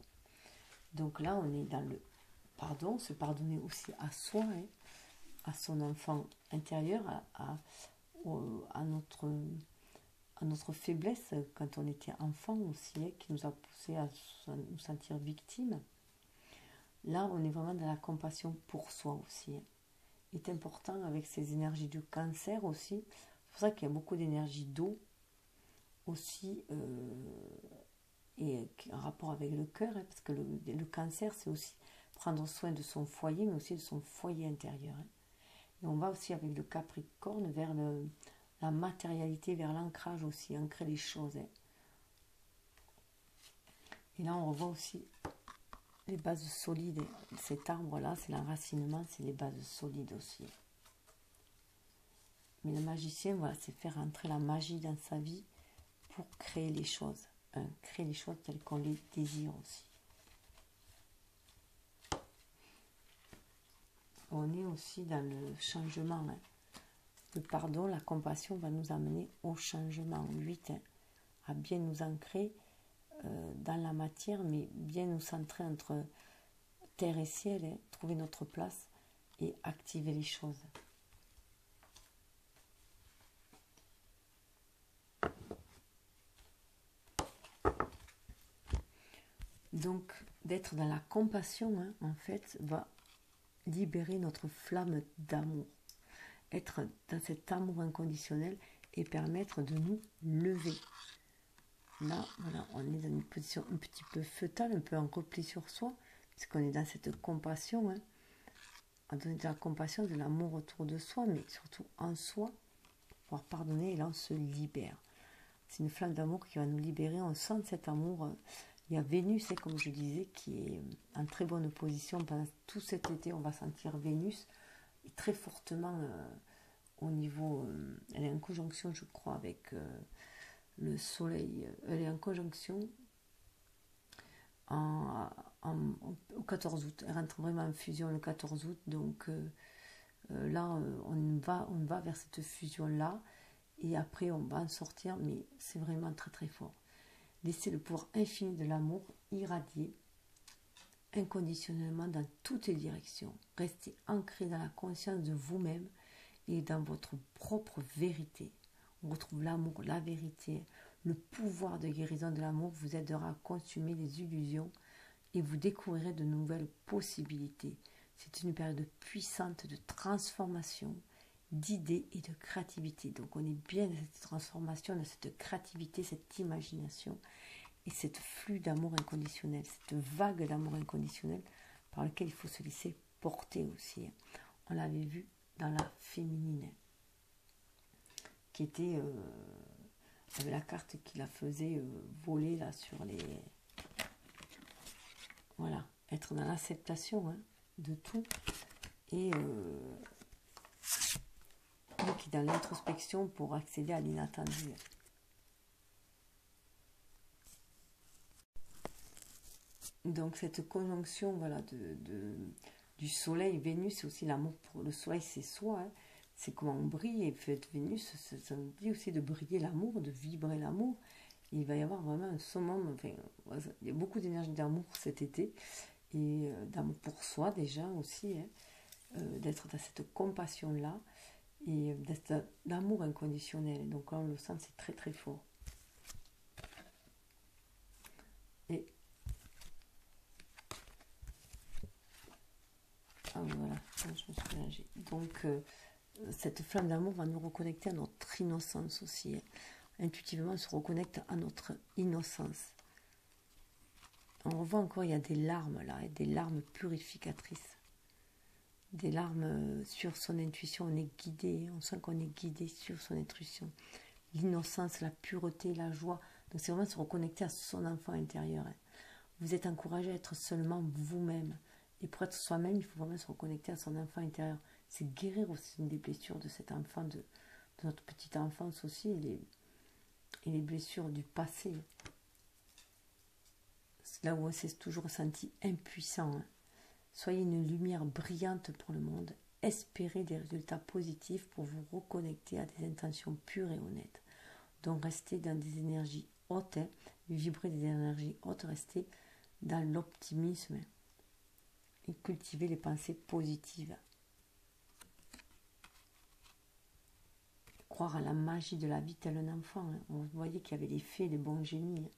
Donc là, on est dans le pardon, se pardonner aussi à soi, hein, à son enfant intérieur, à, à, à notre... à notre faiblesse quand on était enfant aussi, hein, qui nous a poussé à nous sentir victimes. Là, on est vraiment dans la compassion pour soi aussi. Hein. Il est important avec ces énergies du cancer aussi. C'est pour ça qu'il y a beaucoup d'énergie d'eau aussi, euh, et en rapport avec le cœur, hein, parce que le, le cancer, c'est aussi prendre soin de son foyer, mais aussi de son foyer intérieur. Hein. Et on va aussi avec le Capricorne vers le... la matérialité, vers l'ancrage aussi, ancrer les choses. Hein. Et là, on revoit aussi les bases solides. Cet arbre-là, c'est l'enracinement, c'est les bases solides aussi. Mais le magicien, voilà, c'est faire entrer la magie dans sa vie pour créer les choses. Hein. Créer les choses telles qu'on les désire aussi. On est aussi dans le changement, hein. Le pardon, la compassion va nous amener au changement, huit, hein, à bien nous ancrer euh, dans la matière, mais bien nous centrer entre terre et ciel, hein, trouver notre place et activer les choses. Donc, d'être dans la compassion, hein, en fait, va libérer notre flamme d'amour. Être dans cet amour inconditionnel et permettre de nous lever. Là, voilà, on est dans une position un petit peu fœtale, un peu en repli sur soi, puisqu'on est dans cette compassion, hein. On donne de la compassion, de l'amour autour de soi, mais surtout en soi, pour pouvoir pardonner, et là on se libère. C'est une flamme d'amour qui va nous libérer, on sent cet amour. Il y a Vénus, hein, comme je disais, qui est en très bonne position. Pendant tout cet été, on va sentir Vénus, très fortement euh, au niveau... Euh, elle est en conjonction, je crois, avec euh, le soleil. Elle est en conjonction en, en, au quatorze août. Elle rentre vraiment en fusion le quatorze août. Donc euh, euh, là, euh, on, va, on va vers cette fusion-là. Et après, on va en sortir. Mais c'est vraiment très, très fort. Laissez le pouvoir infini de l'amour irradier inconditionnellement dans toutes les directions. Restez ancré dans la conscience de vous-même et dans votre propre vérité. On retrouve l'amour, la vérité. Le pouvoir de guérison de l'amour vous aidera à consumer les illusions et vous découvrirez de nouvelles possibilités. C'est une période puissante de transformation, d'idées et de créativité. Donc on est bien dans cette transformation, dans cette créativité, cette imagination et ce flux d'amour inconditionnel, cette vague d'amour inconditionnel par laquelle il faut se laisser porter aussi. On l'avait vu dans la féminine, qui était euh, la carte qui la faisait euh, voler là sur les... Voilà, être dans l'acceptation hein, de tout et... Euh, qui est dans l'introspection pour accéder à l'inattendu. Donc cette conjonction voilà, de, de, du soleil, Vénus, c'est aussi l'amour pour le soleil, c'est soi, hein. C'est comment on brille, et fait, Vénus, ça nous dit aussi de briller l'amour, de vibrer l'amour. Il va y avoir vraiment un summum, enfin, il y a beaucoup d'énergie d'amour cet été, et d'amour pour soi déjà aussi, hein, euh, d'être dans cette compassion-là, et d'amour inconditionnel. Donc là on le sent, c'est très très fort. Et ah voilà, je me suis mélangée. Donc euh, cette flamme d'amour va nous reconnecter à notre innocence aussi. Intuitivement on se reconnecte à notre innocence. On revoit encore, il y a des larmes là, et des larmes purificatrices. Des larmes sur son intuition, on est guidé, on sent qu'on est guidé sur son intuition. L'innocence, la pureté, la joie. Donc c'est vraiment se reconnecter à son enfant intérieur. Vous êtes encouragé à être seulement vous-même. Et pour être soi-même, il faut vraiment se reconnecter à son enfant intérieur. C'est guérir aussi des blessures de cet enfant, de, de notre petite enfance aussi, et les, et les blessures du passé. C'est là où on s'est toujours senti impuissant. Soyez une lumière brillante pour le monde. Espérez des résultats positifs pour vous reconnecter à des intentions pures et honnêtes. Donc, restez dans des énergies hautes, hein, vibrez des énergies hautes, restez dans l'optimisme et cultivez les pensées positives. Croire à la magie de la vie tel un enfant. Hein. Vous voyez qu'il y avait les fées, les bons génies. Hein.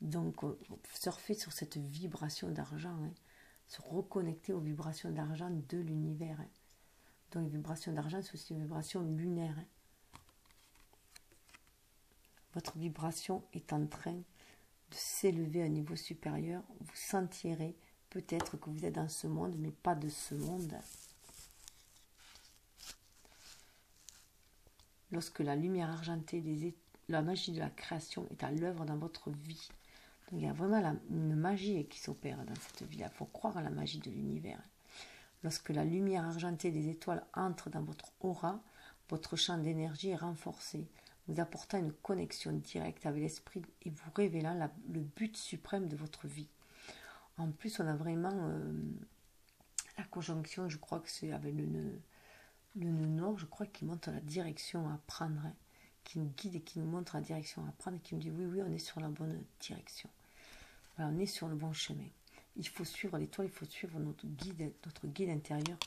Donc, euh, surfez sur cette vibration d'argent. Hein. Se reconnecter aux vibrations d'argent de l'univers. Hein. Donc, les vibrations d'argent, c'est aussi une vibration lunaire. Hein. Votre vibration est en train de s'élever à un niveau supérieur. Vous sentirez peut-être que vous êtes dans ce monde, mais pas de ce monde. Lorsque la lumière argentée, les la magie de la création est à l'œuvre dans votre vie. Il y a vraiment la, une magie qui s'opère dans cette vie-là. Il faut croire à la magie de l'univers. Lorsque la lumière argentée des étoiles entre dans votre aura, votre champ d'énergie est renforcé, vous apportant une connexion directe avec l'esprit et vous révélant la, le but suprême de votre vie. En plus, on a vraiment euh, la conjonction, je crois que c'est avec le nœud, le nœud noir, je crois, qui montre la direction à prendre, hein, qui nous guide et qui nous montre la direction à prendre, et qui me dit oui, oui, on est sur la bonne direction. Voilà, on est sur le bon chemin. Il faut suivre l'étoile, il faut suivre notre guide, notre guide intérieur.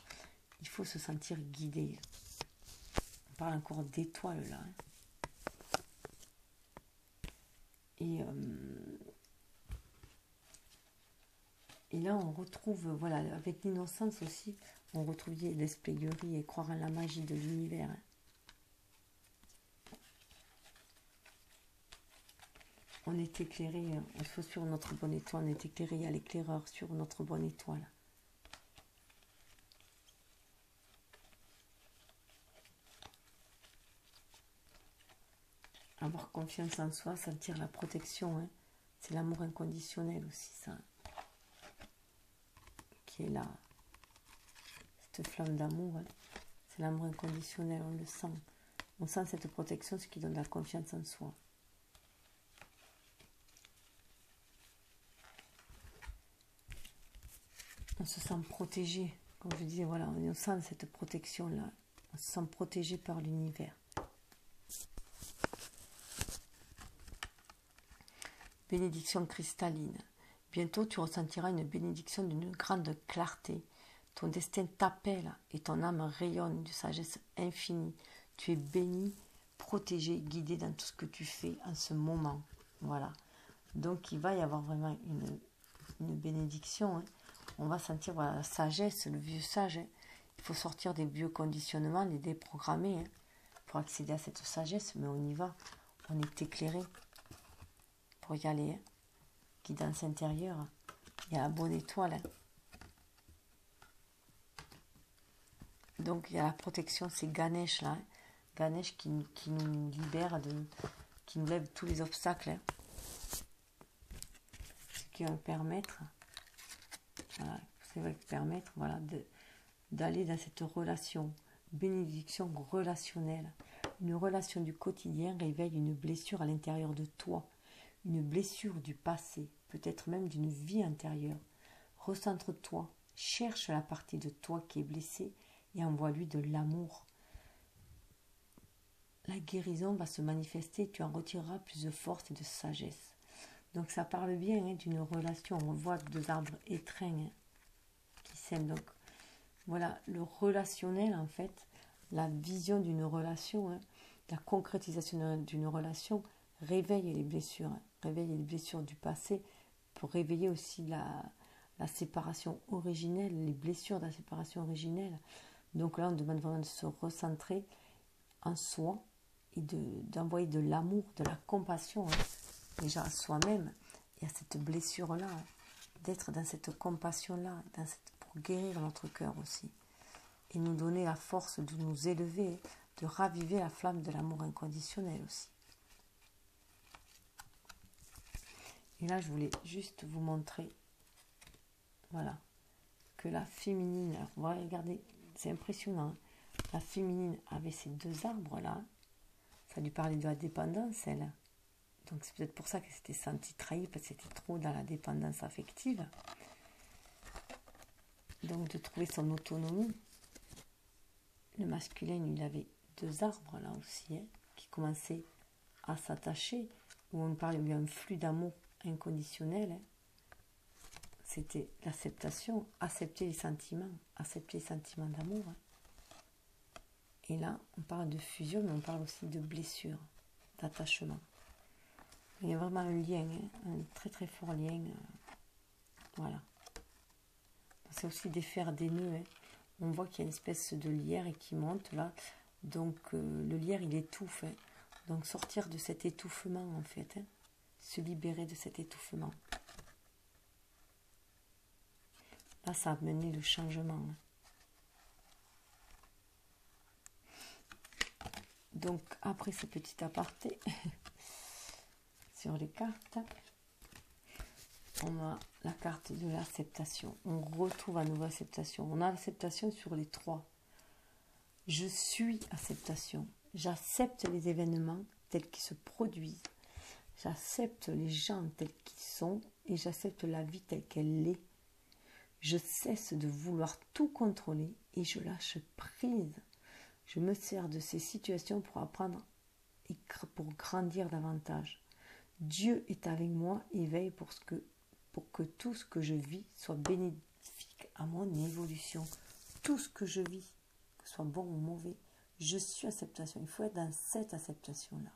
Il faut se sentir guidé. On parle encore d'étoiles là. Hein. Et, euh, et là, on retrouve, voilà, avec l'innocence aussi, on retrouvait l'espièglerie et croire à la magie de l'univers. Hein. On est éclairé, on soit sur notre bonne étoile, on est éclairé à l'éclaireur sur notre bonne étoile. Avoir confiance en soi, sentir la protection, hein. C'est l'amour inconditionnel aussi, ça, hein. Qui est là, cette flamme d'amour, hein. C'est l'amour inconditionnel, on le sent. On sent cette protection, ce qui donne la confiance en soi. On se sent protégé, comme je disais, voilà, on sent cette protection-là. On se sent protégé par l'univers. Bénédiction cristalline. Bientôt, tu ressentiras une bénédiction d'une grande clarté. Ton destin t'appelle et ton âme rayonne d'une sagesse infinie. Tu es béni, protégé, guidé dans tout ce que tu fais en ce moment. Voilà. Donc, il va y avoir vraiment une une bénédiction. Hein. On va sentir voilà, la sagesse, le vieux sage. Hein. Il faut sortir des vieux conditionnements, les déprogrammer hein, pour accéder à cette sagesse. Mais on y va, on est éclairé pour y aller. Hein. Guidance intérieure, il y a la bonne étoile. Hein. Donc il y a la protection, c'est Ganesh là. Hein. Ganesh qui, qui nous libère, de, qui nous lève tous les obstacles. Hein. Ce qui va nous permettre, voilà, ça va nous permettre voilà, d'aller dans cette relation, bénédiction relationnelle. Une relation du quotidien réveille une blessure à l'intérieur de toi, une blessure du passé, peut-être même d'une vie intérieure. Recentre-toi, cherche la partie de toi qui est blessée et envoie-lui de l'amour. La guérison va se manifester et tu en retireras plus de force et de sagesse. Donc ça parle bien hein, d'une relation. On voit deux arbres étreints hein, qui s'aiment. Donc voilà, le relationnel en fait, la vision d'une relation, hein, la concrétisation d'une relation réveille les blessures, hein, réveille les blessures du passé pour réveiller aussi la, la séparation originelle, les blessures de la séparation originelle. Donc là, on demande vraiment de se recentrer en soi et d'envoyer de, de l'amour, de la compassion, hein, déjà à soi-même et à cette blessure-là, hein, d'être dans cette compassion-là, pour guérir notre cœur aussi, et nous donner la force de nous élever, de raviver la flamme de l'amour inconditionnel aussi. Et là, je voulais juste vous montrer, voilà, que la féminine, alors, vous regardez, c'est impressionnant, hein, la féminine avait ces deux arbres-là. Ça lui parlait de la dépendance, elle. Donc, c'est peut-être pour ça qu'elle s'était sentie trahie, parce que c'était trop dans la dépendance affective. Donc, de trouver son autonomie. Le masculin, il avait deux arbres, là aussi, hein, qui commençaient à s'attacher, où on parlait d'un flux d'amour inconditionnel. Hein. C'était l'acceptation, accepter les sentiments, accepter les sentiments d'amour. Hein. Et là, on parle de fusion, mais on parle aussi de blessure, d'attachement. Il y a vraiment un lien, hein, un très très fort lien. Voilà. C'est aussi défaire des nœuds. Hein. On voit qu'il y a une espèce de lierre qui monte là. Donc euh, le lierre, il étouffe. Hein. Donc sortir de cet étouffement, en fait. Hein. Se libérer de cet étouffement. Là, ça a amené le changement. Hein. Donc, après ce petit aparté sur les cartes, on a la carte de l'acceptation. On retrouve à nouveau acceptation. On a l'acceptation sur les trois. Je suis acceptation. J'accepte les événements tels qu'ils se produisent. J'accepte les gens tels qu'ils sont et j'accepte la vie telle qu'elle est. Je cesse de vouloir tout contrôler et je lâche prise. Je me sers de ces situations pour apprendre et pour grandir davantage. Dieu est avec moi et veille pour, ce que, pour que tout ce que je vis soit bénéfique à mon évolution. Tout ce que je vis, que ce soit bon ou mauvais, je suis acceptation. Il faut être dans cette acceptation-là.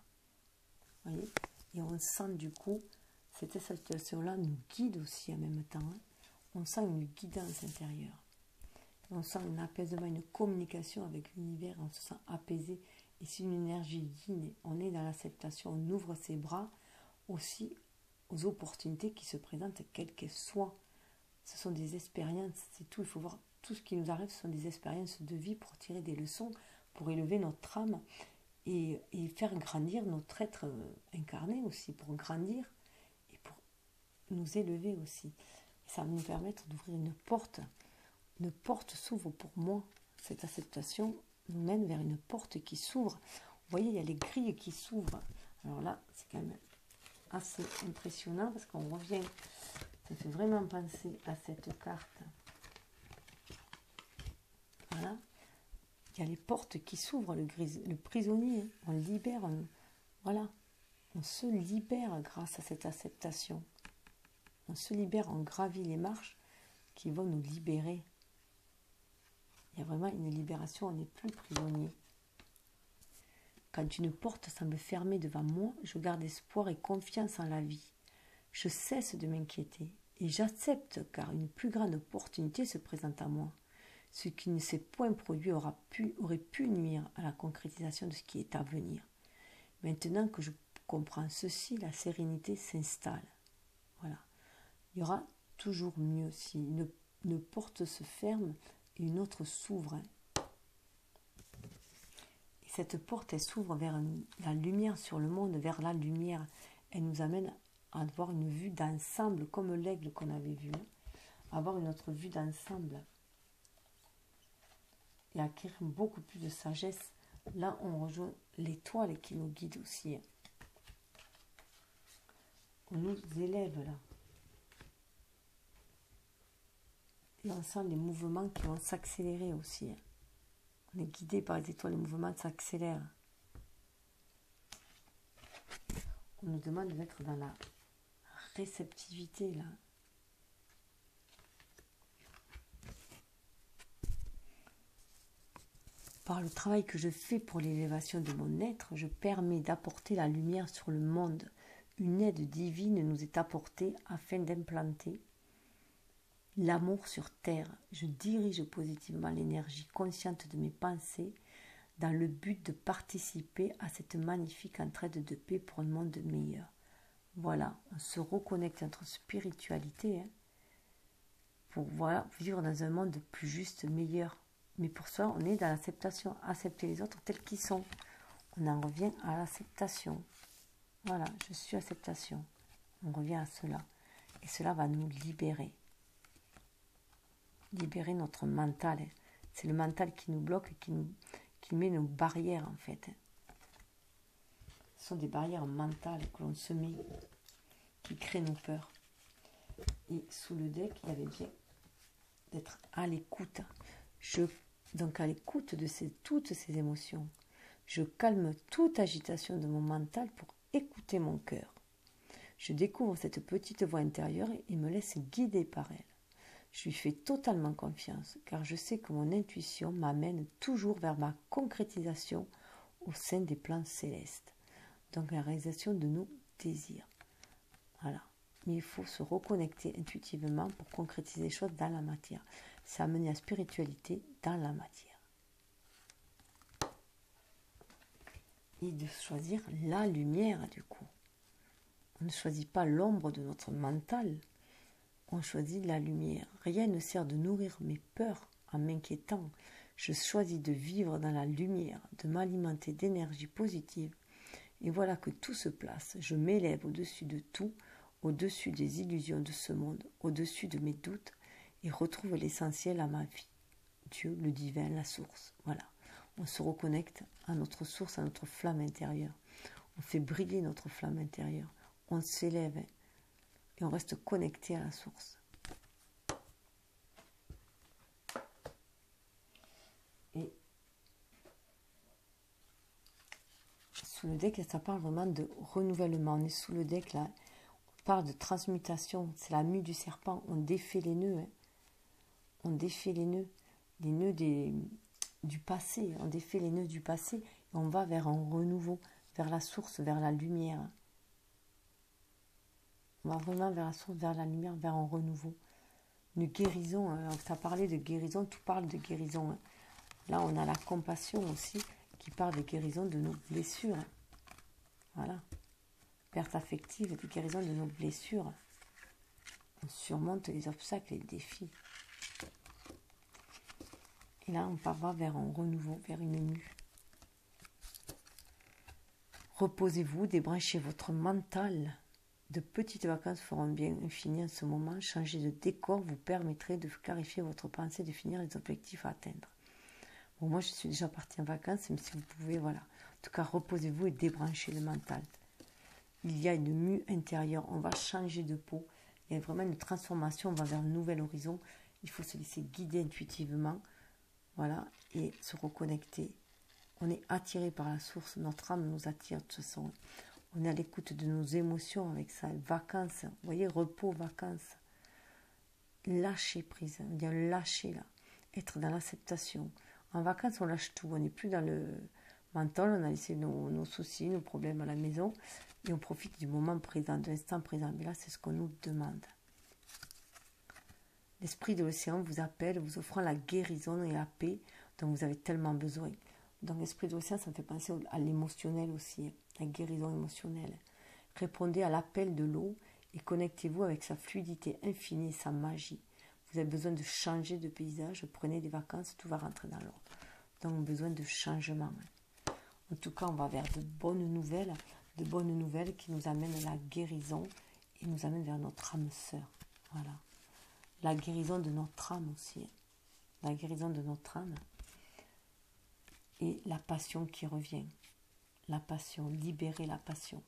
Vous voyez ? Et on sent du coup, cette acceptation-là nous guide aussi en même temps. Hein. On sent une guidance intérieure. On sent un apaisement, une communication avec l'univers, on se sent apaisé. Et c'est une énergie yin. On est dans l'acceptation, on ouvre ses bras aussi aux opportunités qui se présentent, quelles qu'elles soient. Ce sont des expériences, c'est tout. Il faut voir tout ce qui nous arrive, ce sont des expériences de vie pour tirer des leçons, pour élever notre âme et, et faire grandir notre être incarné aussi, pour grandir et pour nous élever aussi. Et ça va nous permettre d'ouvrir une porte. Une porte s'ouvre pour moi. Cette acceptation nous mène vers une porte qui s'ouvre. Vous voyez, il y a les grilles qui s'ouvrent. Alors là, c'est quand même assez impressionnant parce qu'on revient. Ça fait vraiment penser à cette carte. Voilà. Il y a les portes qui s'ouvrent. Le, le prisonnier, on libère. On, voilà. On se libère grâce à cette acceptation. On se libère, on gravit les marches qui vont nous libérer. Il y a vraiment une libération, on n'est plus prisonnier. Quand une porte semble fermée devant moi, je garde espoir et confiance en la vie. Je cesse de m'inquiéter et j'accepte car une plus grande opportunité se présente à moi. Ce qui ne s'est point produit aura pu, aurait pu nuire à la concrétisation de ce qui est à venir. Maintenant que je comprends ceci, la sérénité s'installe. Voilà. Il y aura toujours mieux si une, une porte se ferme et une autre s'ouvre. Et cette porte, elle s'ouvre vers la lumière sur le monde, vers la lumière. Elle nous amène à avoir une vue d'ensemble, comme l'aigle qu'on avait vu. Avoir une autre vue d'ensemble. Et acquérir beaucoup plus de sagesse. Là, on rejoint l'étoile qui nous guide aussi. On nous élève là. Et on sent les mouvements qui vont s'accélérer aussi. On est guidé par les étoiles, les mouvements s'accélèrent. On nous demande d'être dans la réceptivité là. Par le travail que je fais pour l'élévation de mon être, je permets d'apporter la lumière sur le monde. Une aide divine nous est apportée afin d'implanter l'amour sur terre. Je dirige positivement l'énergie consciente de mes pensées dans le but de participer à cette magnifique entraide de paix pour un monde meilleur. Voilà, on se reconnecte à notre spiritualité hein, pour voilà, vivre dans un monde plus juste, meilleur. Mais pour ça, on est dans l'acceptation. Accepter les autres tels qu'ils sont. On en revient à l'acceptation. Voilà, je suis acceptation. On revient à cela. Et cela va nous libérer. Libérer notre mental. C'est le mental qui nous bloque, qui, nous, qui met nos barrières, en fait. Ce sont des barrières mentales que l'on se met, qui créent nos peurs. Et sous le deck, il y avait bien d'être à l'écoute. Je Donc à l'écoute de ces, toutes ces émotions, je calme toute agitation de mon mental pour écouter mon cœur. Je découvre cette petite voix intérieure et me laisse guider par elle. Je lui fais totalement confiance, car je sais que mon intuition m'amène toujours vers ma concrétisation au sein des plans célestes, donc la réalisation de nos désirs. Voilà. Mais il faut se reconnecter intuitivement pour concrétiser les choses dans la matière. C'est amener la spiritualité dans la matière. Et de choisir la lumière, du coup. On ne choisit pas l'ombre de notre mental. On choisit la lumière. Rien ne sert de nourrir mes peurs en m'inquiétant. Je choisis de vivre dans la lumière, de m'alimenter d'énergie positive. Et voilà que tout se place. Je m'élève au-dessus de tout, au-dessus des illusions de ce monde, au-dessus de mes doutes, et retrouve l'essentiel à ma vie. Dieu, le divin, la source. Voilà. On se reconnecte à notre source, à notre flamme intérieure. On fait briller notre flamme intérieure. On s'élève et on reste connecté à la source. Et sous le deck, ça parle vraiment de renouvellement. On est sous le deck là. De transmutation, c'est la mue du serpent, on défait les nœuds, hein. on défait les nœuds, les nœuds des, du passé, on défait les nœuds du passé, et on va vers un renouveau, vers la source, vers la lumière, on va vraiment vers la source, vers la lumière, vers un renouveau, une guérison, hein. ça parlait de guérison, tout parle de guérison, hein. là on a la compassion aussi, qui parle de guérison de nos blessures, hein. voilà. Perte affective, de guérison de nos blessures. On surmonte les obstacles et les défis. Et là, on part vers un renouveau, vers une mue. Reposez-vous, débranchez votre mental. De petites vacances feront bien infini en ce moment. Changer de décor vous permettrait de clarifier votre pensée, de finir les objectifs à atteindre. Bon, moi, je suis déjà partie en vacances, mais si vous pouvez, voilà. En tout cas, reposez-vous et débranchez le mental. Il y a une mue intérieure, on va changer de peau, il y a vraiment une transformation, on va vers un nouvel horizon, il faut se laisser guider intuitivement, voilà, et se reconnecter. On est attiré par la source, notre âme nous attire de toute façon, on est à l'écoute de nos émotions avec ça, vacances, vous voyez, repos, vacances, lâcher prise, il y a le lâcher là, être dans l'acceptation. En vacances, on lâche tout, on n'est plus dans le mental, on a laissé nos, nos soucis, nos problèmes à la maison, et on profite du moment présent, de l'instant présent. Mais là, c'est ce qu'on nous demande. L'esprit de l'océan vous appelle, vous offrant la guérison et la paix dont vous avez tellement besoin. Dans l'esprit de l'océan, ça me fait penser à l'émotionnel aussi, la guérison émotionnelle. Répondez à l'appel de l'eau et connectez-vous avec sa fluidité infinie et sa magie. Vous avez besoin de changer de paysage, prenez des vacances, tout va rentrer dans l'ordre. Donc, besoin de changement. En tout cas, on va vers de bonnes nouvelles, de bonnes nouvelles qui nous amènent à la guérison et nous amènent vers notre âme sœur. Voilà. La guérison de notre âme aussi. La guérison de notre âme. Et la passion qui revient. La passion, libérer la passion.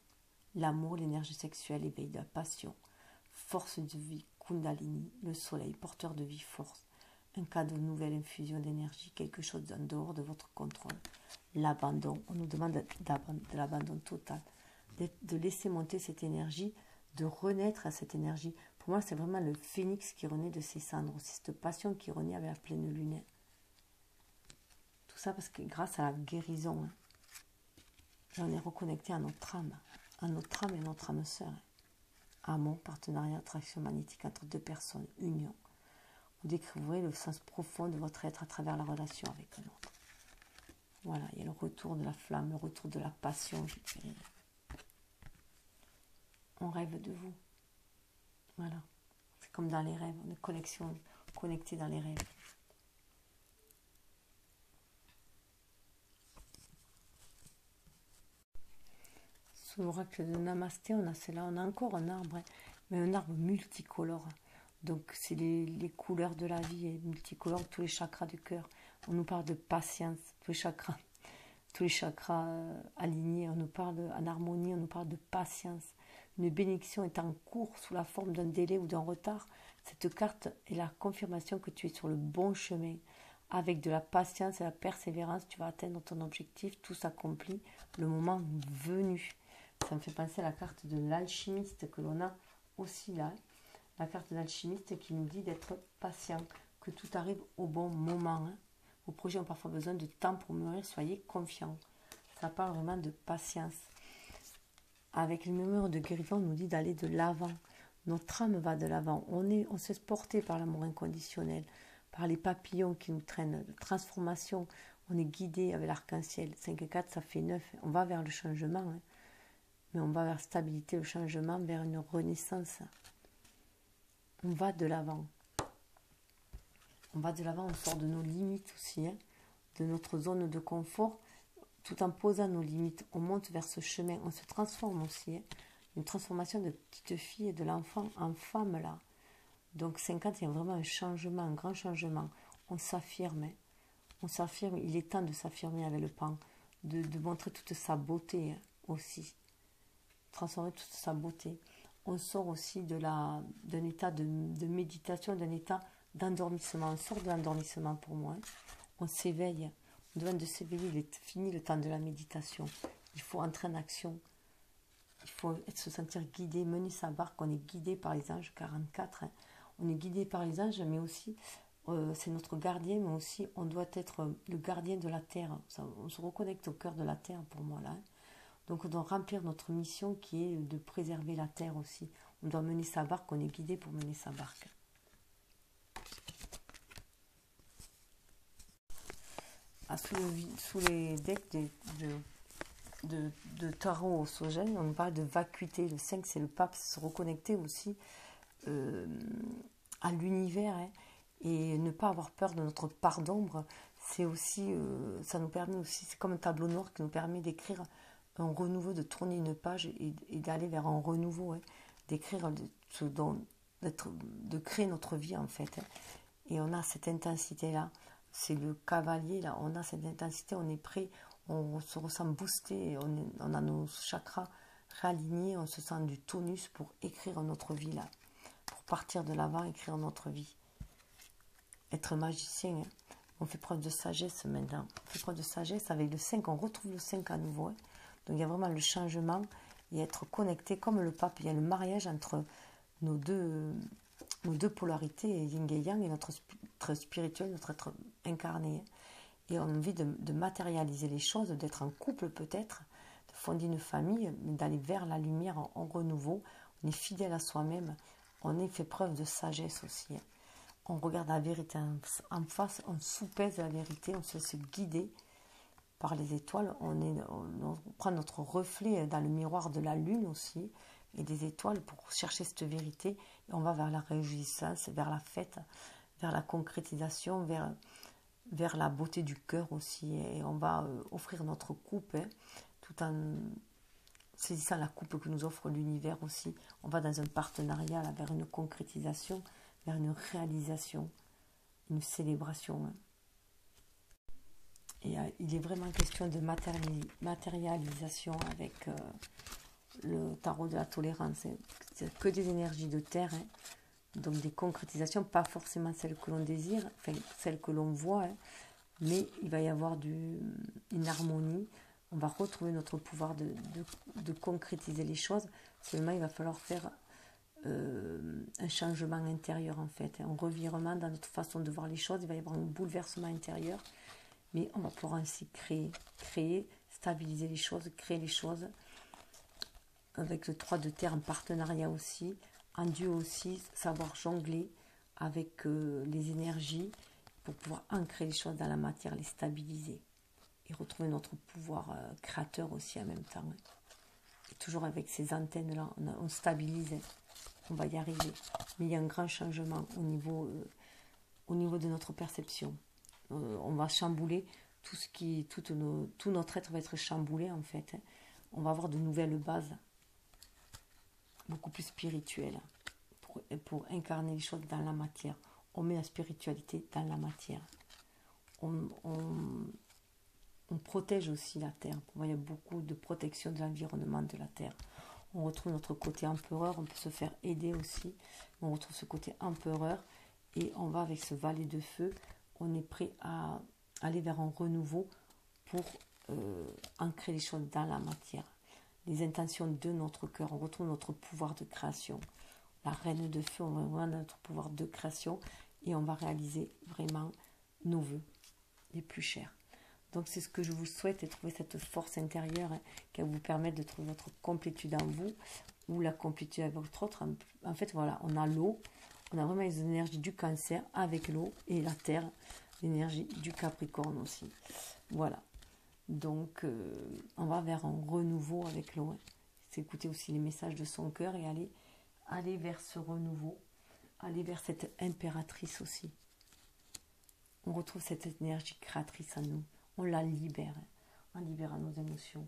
L'amour, l'énergie sexuelle, éveil de la passion. Force de vie, Kundalini, le soleil, porteur de vie, force. Un cadeau, nouvelle infusion d'énergie, quelque chose en dehors de votre contrôle. L'abandon, on nous demande de l'abandon total. De laisser monter cette énergie, de renaître à cette énergie. Pour moi, c'est vraiment le phénix qui renaît de ses cendres. C'est cette passion qui renaît avec la pleine lune. Tout ça parce que grâce à la guérison, hein, on est reconnecté à notre âme. À notre âme et à notre âme sœur. Hein. Amour, partenariat, attraction magnétique entre deux personnes, union. Vous découvrirez le sens profond de votre être à travers la relation avec un autre. Voilà, il y a le retour de la flamme, le retour de la passion. On rêve de vous. Voilà, c'est comme dans les rêves, on est connexion, connecté dans les rêves. Sous l'oracle de Namasté, on a cela, on a encore un arbre, hein, mais un arbre multicolore. Donc, c'est les, les couleurs de la vie, et multicolores, tous les chakras du cœur. On nous parle de patience, tous les chakras, tous les chakras alignés. On nous parle de, en harmonie, on nous parle de patience. Une bénédiction est en cours sous la forme d'un délai ou d'un retard. Cette carte est la confirmation que tu es sur le bon chemin. Avec de la patience et la persévérance, tu vas atteindre ton objectif. Tout s'accomplit, le moment venu. Ça me fait penser à la carte de l'alchimiste que l'on a aussi là. La carte de l'alchimiste qui nous dit d'être patient, que tout arrive au bon moment. Hein. Vos projets ont parfois besoin de temps pour mûrir, soyez confiants. Ça parle vraiment de patience. Avec le murmure de guérison, on nous dit d'aller de l'avant. Notre âme va de l'avant. On, on se laisse porter par l'amour inconditionnel, par les papillons qui nous traînent, la transformation. On est guidé avec l'arc-en-ciel. cinq et quatre, ça fait neuf. On va vers le changement, hein. Mais on va vers la stabilité, le changement, vers une renaissance. On va de l'avant. On va de l'avant, on sort de nos limites aussi, hein, de notre zone de confort, tout en posant nos limites. On monte vers ce chemin, on se transforme aussi. Hein. Une transformation de petite fille et de l'enfant en femme, là. Donc, cinquante, il y a vraiment un changement, un grand changement. On s'affirme. Hein. On s'affirme. Il est temps de s'affirmer avec le pan, de, de montrer toute sa beauté hein, aussi. Transformer toute sa beauté. On sort aussi d'un état de, de méditation, d'un état d'endormissement. On sort de l'endormissement pour moi. Hein. On s'éveille. On demande de s'éveiller. Il est fini le temps de la méditation. Il faut entrer en action. Il faut être, se sentir guidé, mener sa barque. On est guidé par les anges quarante-quatre. Hein. On est guidé par les anges, mais aussi, euh, c'est notre gardien, mais aussi, on doit être le gardien de la terre. Ça, on se reconnecte au cœur de la terre pour moi là. Hein. Donc, on doit remplir notre mission qui est de préserver la terre aussi. On doit mener sa barque, on est guidé pour mener sa barque. Ah, sous, le, sous les decks de, de, de, de tarot au Sogène, on parle de vacuité. Le cinq, c'est le pape, se reconnecter aussi euh, à l'univers hein, et ne pas avoir peur de notre part d'ombre. C'est aussi, euh, ça nous permet aussi, c'est comme un tableau noir qui nous permet d'écrire un renouveau, de tourner une page et, et d'aller vers un renouveau, hein, d'écrire, de, de, de créer notre vie en fait. Hein. Et on a cette intensité-là, c'est le cavalier, là, on a cette intensité, on est prêt, on se ressent boosté, on, est, on a nos chakras réalignés, on se sent du tonus pour écrire notre vie, là, pour partir de l'avant, écrire notre vie. Être magicien, hein. On fait preuve de sagesse maintenant, on fait preuve de sagesse avec le cinq, on retrouve le cinq à nouveau, hein. Donc, il y a vraiment le changement et être connecté comme le pape. Il y a le mariage entre nos deux, nos deux polarités, yin et yang, et notre être spirituel, notre être incarné. Et on a envie de, de matérialiser les choses, d'être en couple peut-être, de fonder une famille, mais d'aller vers la lumière en, en renouveau. On est fidèle à soi-même, on est fait preuve de sagesse aussi. on regarde la vérité en face, on soupèse la vérité, on se laisse guider par les étoiles, on, est, on, on prend notre reflet dans le miroir de la lune aussi, et des étoiles pour chercher cette vérité, et on va vers la réjouissance, vers la fête, vers la concrétisation, vers, vers la beauté du cœur aussi, et on va euh, offrir notre coupe, hein, tout en saisissant la coupe que nous offre l'univers aussi, on va dans un partenariat, là, vers une concrétisation, vers une réalisation, une célébration, hein. Et il est vraiment question de matérialisation avec euh, le tarot de la tolérance. C'est que des énergies de terre, hein. Donc des concrétisations, pas forcément celles que l'on désire, enfin, celles que l'on voit, hein. Mais il va y avoir du, une harmonie. On va retrouver notre pouvoir de, de, de concrétiser les choses. Seulement, il va falloir faire euh, un changement intérieur, en fait, hein. Un revirement dans notre façon de voir les choses. Il va y avoir un bouleversement intérieur. Mais on va pouvoir ainsi créer, créer, stabiliser les choses, créer les choses. Avec le trois de terre en partenariat aussi, en duo aussi, savoir jongler avec euh, les énergies pour pouvoir ancrer les choses dans la matière, les stabiliser. Et retrouver notre pouvoir euh, créateur aussi en même temps. Hein. Et toujours avec ces antennes-là, on, on stabilise, on va y arriver. Mais il y a un grand changement au niveau, euh, au niveau de notre perception. On va chambouler, tout, ce qui, tout, nos, tout notre être va être chamboulé en fait. On va avoir de nouvelles bases, beaucoup plus spirituelles, pour, pour incarner les choses dans la matière. On met la spiritualité dans la matière. On, on, on protège aussi la terre. Il y a beaucoup de protection de l'environnement de la terre. On retrouve notre côté empereur, on peut se faire aider aussi. On retrouve ce côté empereur et on va avec ce valet de feu. On est prêt à aller vers un renouveau pour euh, ancrer les choses dans la matière. Les intentions de notre cœur, on retrouve notre pouvoir de création. La reine de feu, on va avoir notre pouvoir de création et on va réaliser vraiment nos vœux les plus chers. Donc c'est ce que je vous souhaite, et trouver cette force intérieure, hein, qui va vous permettre de trouver votre complétude en vous ou la complétude avec votre autre. En fait, voilà, on a l'eau. On a vraiment les énergies du cancer avec l'eau et la terre, l'énergie du capricorne aussi. Voilà. Donc, euh, on va vers un renouveau avec l'eau. Hein. C'est écouter aussi les messages de son cœur et aller, aller vers ce renouveau, aller vers cette impératrice aussi. On retrouve cette énergie créatrice en nous. On la libère, hein, en libérant nos émotions.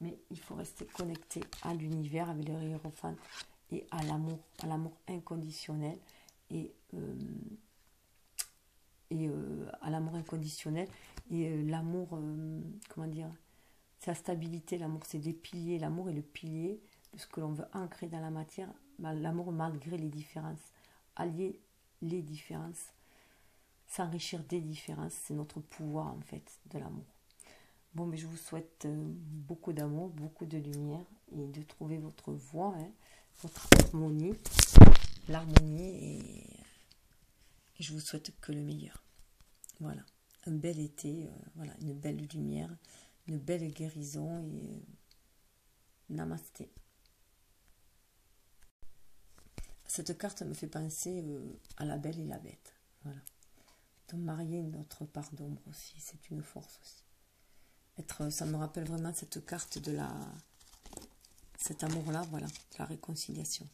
Mais il faut rester connecté à l'univers avec les hiérophantes. Et à l'amour, à l'amour inconditionnel, et, euh, et euh, à l'amour inconditionnel, et euh, l'amour, euh, comment dire, c'est la stabilité, l'amour, c'est des piliers, l'amour est le pilier de ce que l'on veut ancrer dans la matière, l'amour malgré les différences, allier les différences, s'enrichir des différences, c'est notre pouvoir en fait, de l'amour. Bon, mais je vous souhaite beaucoup d'amour, beaucoup de lumière, et de trouver votre voie, hein, votre harmonie, l'harmonie, et... et je vous souhaite que le meilleur. Voilà, un bel été, euh, voilà, une belle lumière, une belle guérison, et euh, namasté. Cette carte me fait penser euh, à la Belle et la Bête, voilà. De marier notre part d'ombre aussi, c'est une force aussi. Être, ça me rappelle vraiment cette carte de la... cet amour-là, voilà, la réconciliation.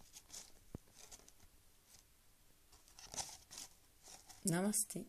Namasté.